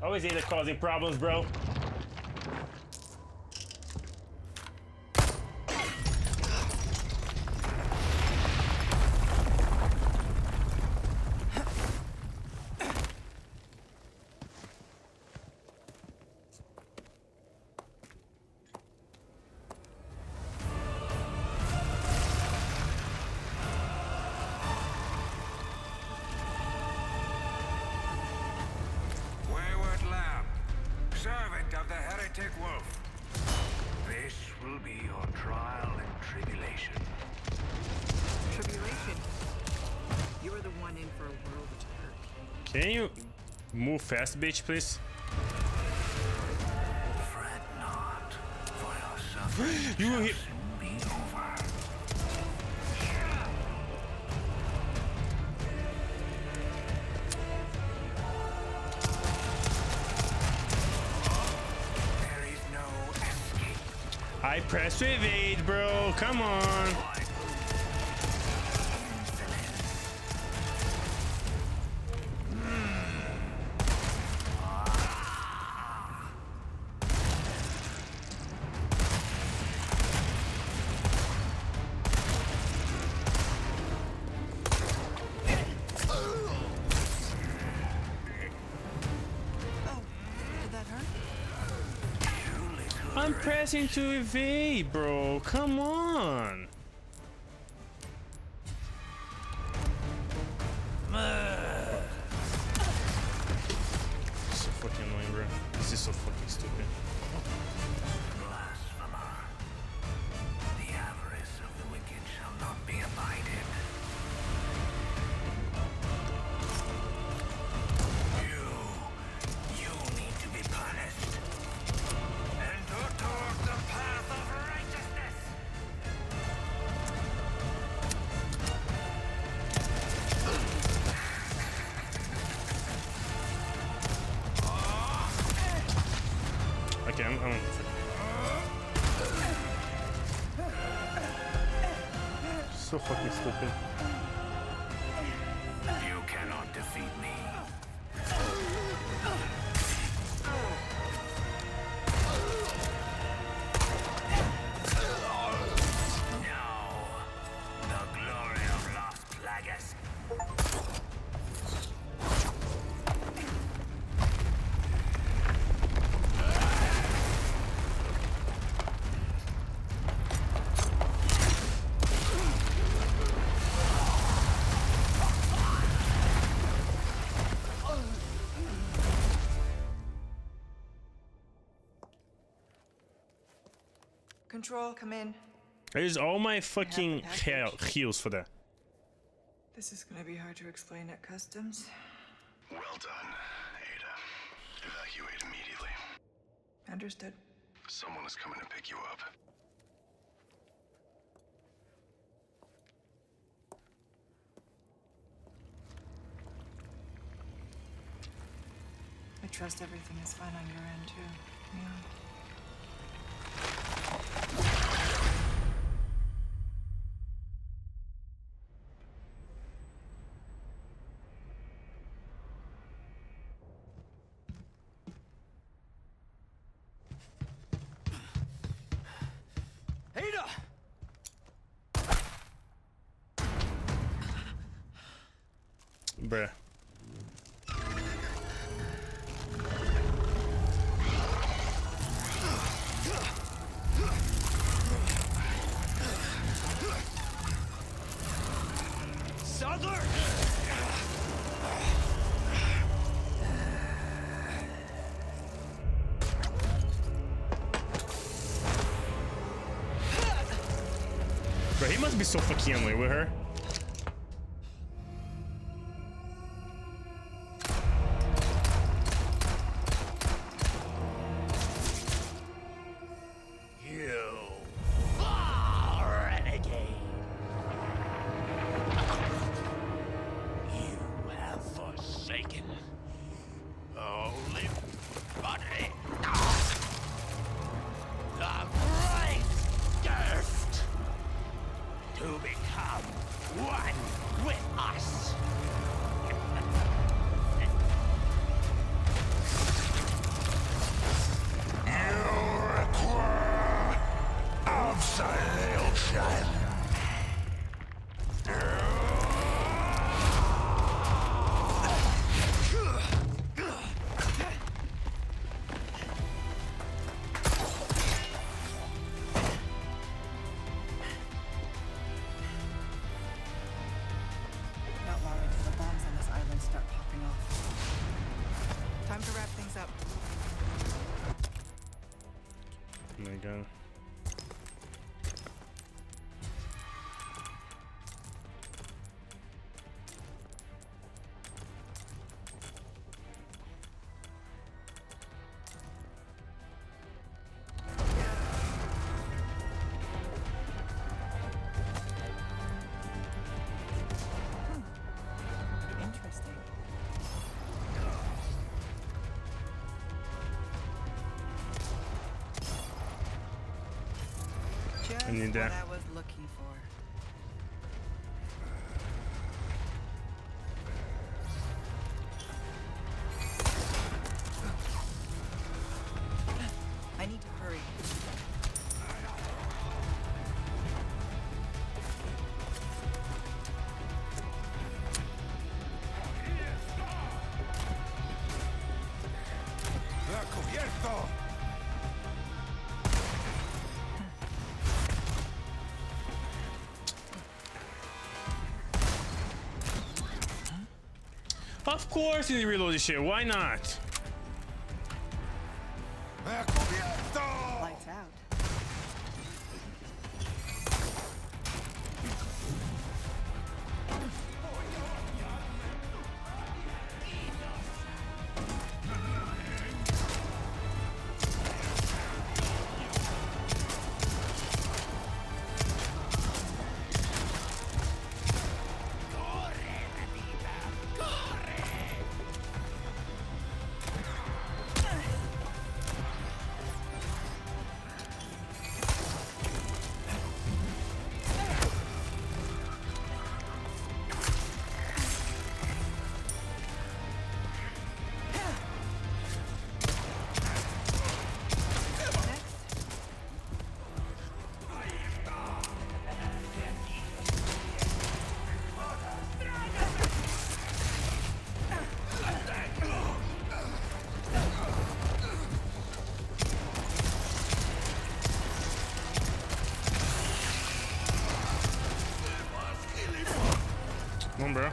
Always Ada causing problems, bro. Can you move fast, bitch, please? Fret not, for your suffering you will soon be over. There is no escape. I press to evade, bro. Come on. I'm pressing to evade, bro. Come on. So fucking annoying, bro. This is so fucking stupid. Blasphemer. The avarice of the wicked shall not be abided. You, you need to be punished. so fucking stupid. You cannot defeat me. Control, come in. I use all my fucking heals for that. This is gonna be hard to explain at customs. Well done, Ada. Evacuate immediately. Understood. Someone is coming to pick you up. I trust everything is fine on your end too. Yeah. Bruh. Sadler! Bruh, he must be so fucking annoyed with her. I need that. What I was looking for. I need to hurry. Recubierto. Of course, you reload this shit. Why not? Lights out. Come on, bro.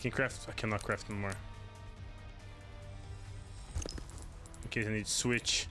Can craft? I cannot craft no more. In case I need to switch.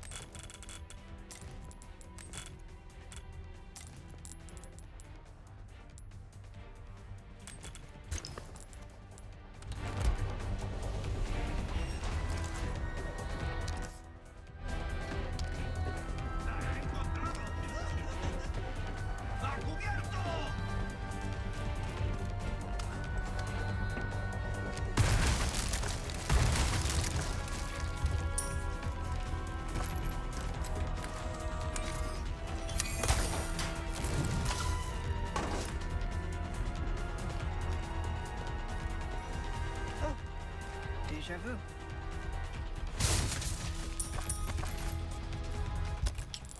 J'avoue.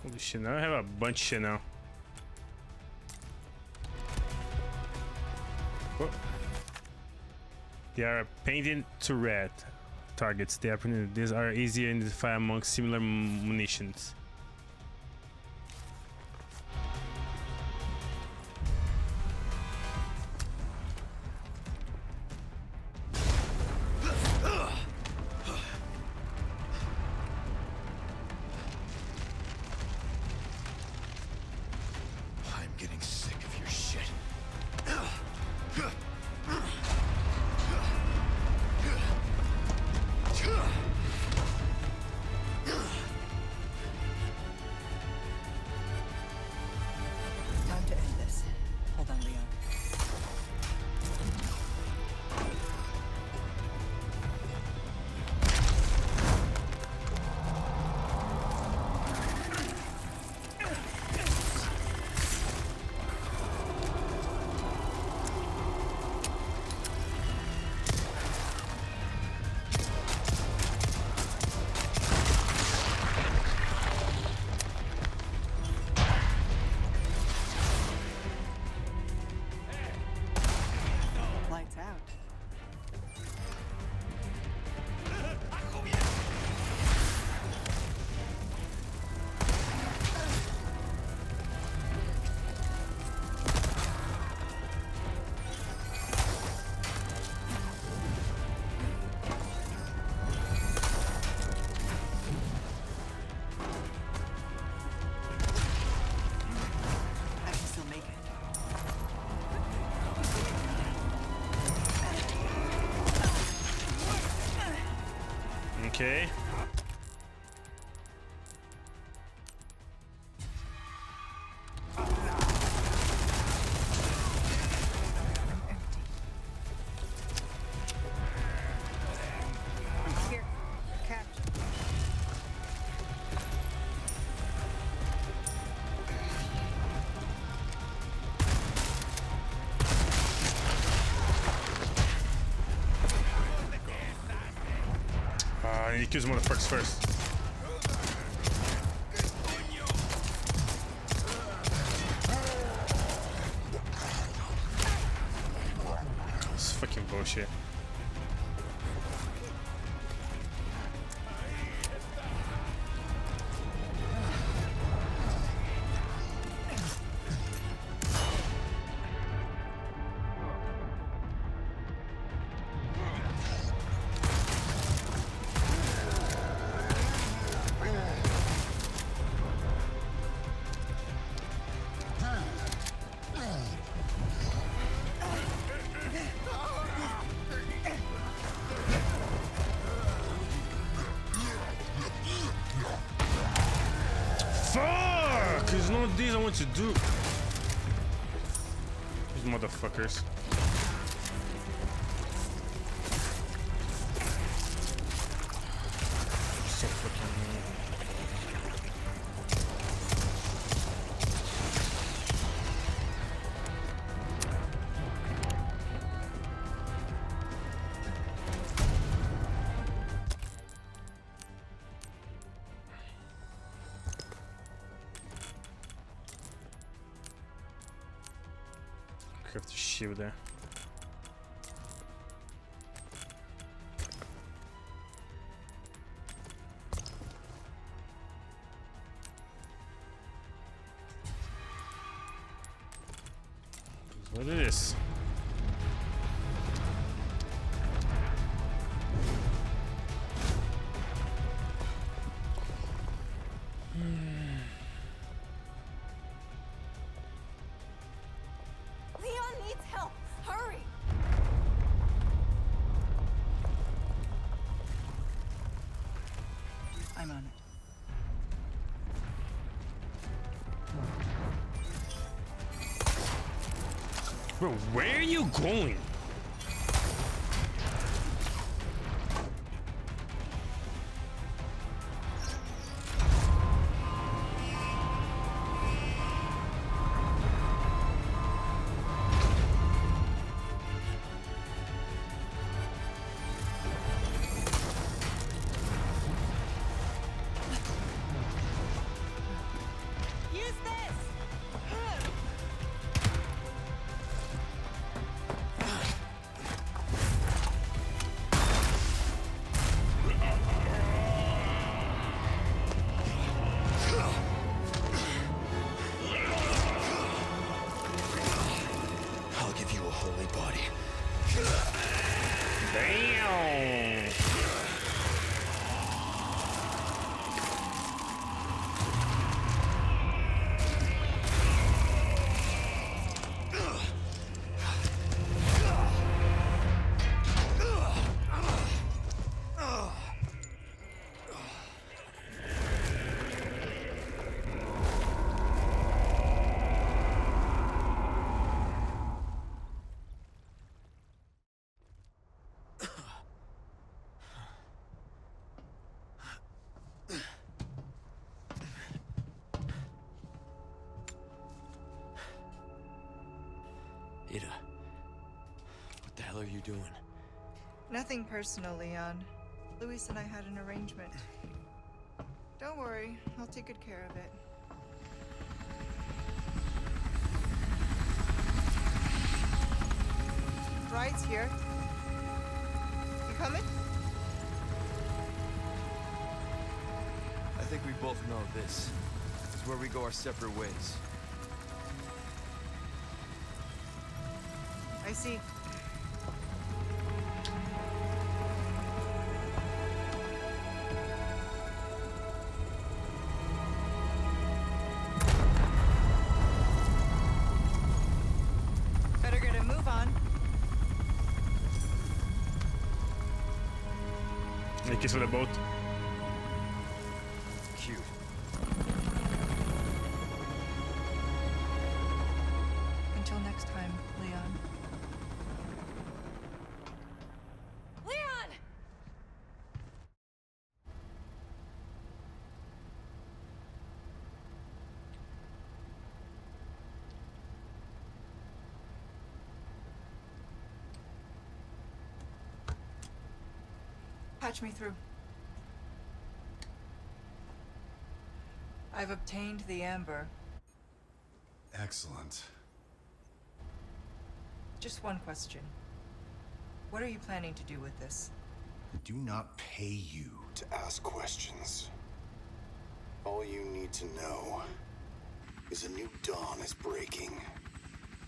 Holy shit, now I have a bunch of shit now. Whoa. They are painted to red targets. They are printed. These are easier to identify among similar munitions. Okay. I need to kill some motherfuckers first. fucking bullshit. These I want you to do. These motherfuckers. So there. What it is. Bro, where are you going? Ada, what the hell are you doing? Nothing personal, Leon. Luis and I had an arrangement. Don't worry, I'll take good care of it. Bride's here. You coming? I think we both know this. This is where we go our separate ways. I see. Better get a move on. A kiss with a boat. Cute. Until next time, Leon. Patch me through. I've obtained the amber. Excellent. Just one question. What are you planning to do with this? I do not pay you to ask questions. All you need to know is a new dawn is breaking.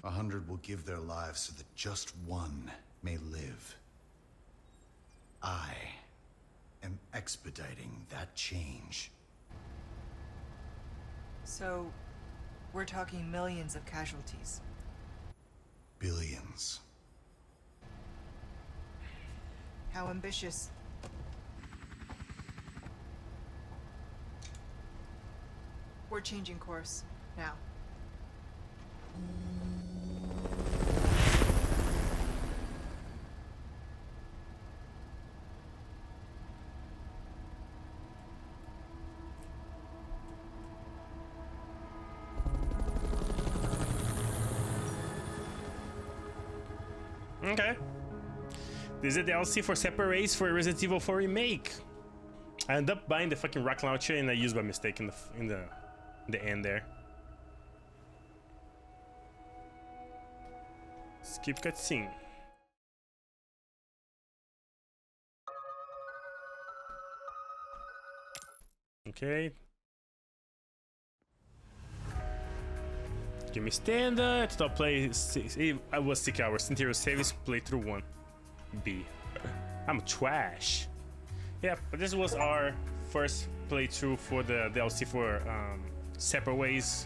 A hundred will give their lives so that just one may live. I am expediting that change. So, we're talking millions of casualties. Billions. How ambitious. We're changing course now. Okay. This is the D L C for Separate Ways for Resident Evil four remake. I end up buying the fucking rock launcher and I used by mistake in the in the the end there. Skip cutscene. Okay. Give me standard. Total play six. Eight, I was six hours. Interior saves playthrough one. B. I'm trash. Yep. Yeah, this was our first playthrough for the D L C for um, Separate Ways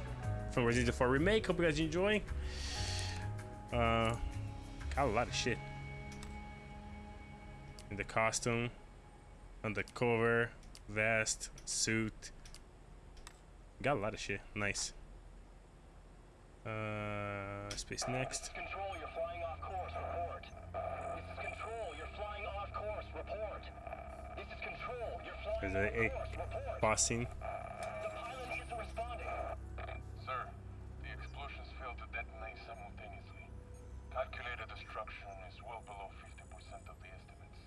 from Resident Evil four remake. Hope you guys enjoy. Uh, got a lot of shit. In the costume, undercover, vest, suit. Got a lot of shit. Nice. Uh, space next. This is Control, you're flying off course, report. This is Control, you're flying off course, report. This is Control, you're flying off a course, report. Bossing. The pilot isn't responding. Sir, the explosions failed to detonate simultaneously. Calculated destruction is well below fifty percent of the estimates.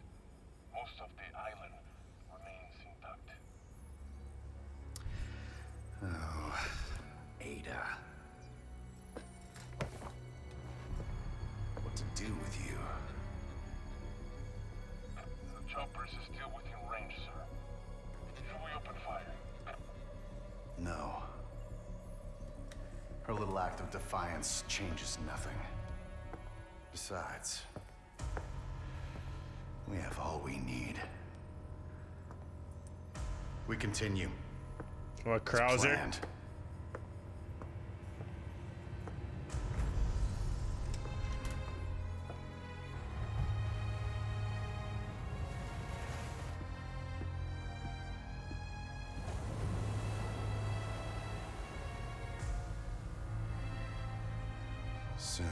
Most of the island remains intact. Oh, Ada. To do with you. The choppers are still within range, sir. Should we open fire? No. Her little act of defiance changes nothing. Besides, we have all we need. We continue. What, Krauser? Soon,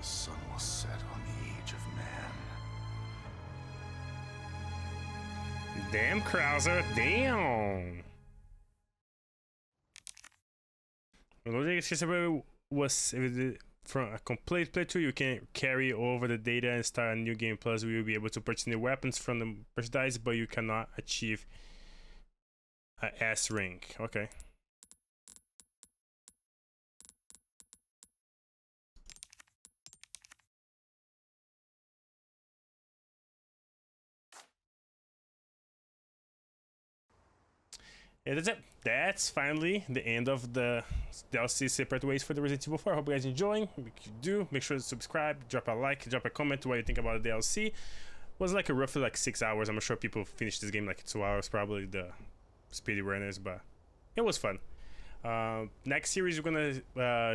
the sun will set on the age of man. Damn, Krauser, damn! Logic was from a complete playthrough. You can carry over the data and start a new game. Plus, we will be able to purchase new weapons from the merchandise, but you cannot achieve an S rank. Okay. Yeah, that's it. That's finally the end of the D L C Separate Ways for the Resident Evil four. I hope you guys are enjoying. If you do, make sure to subscribe, drop a like, drop a comment what you think about the D L C. It was like a roughly like six hours. I'm sure people finished this game like two hours, probably the speedrunners, but it was fun. Uh, next series, we're gonna uh,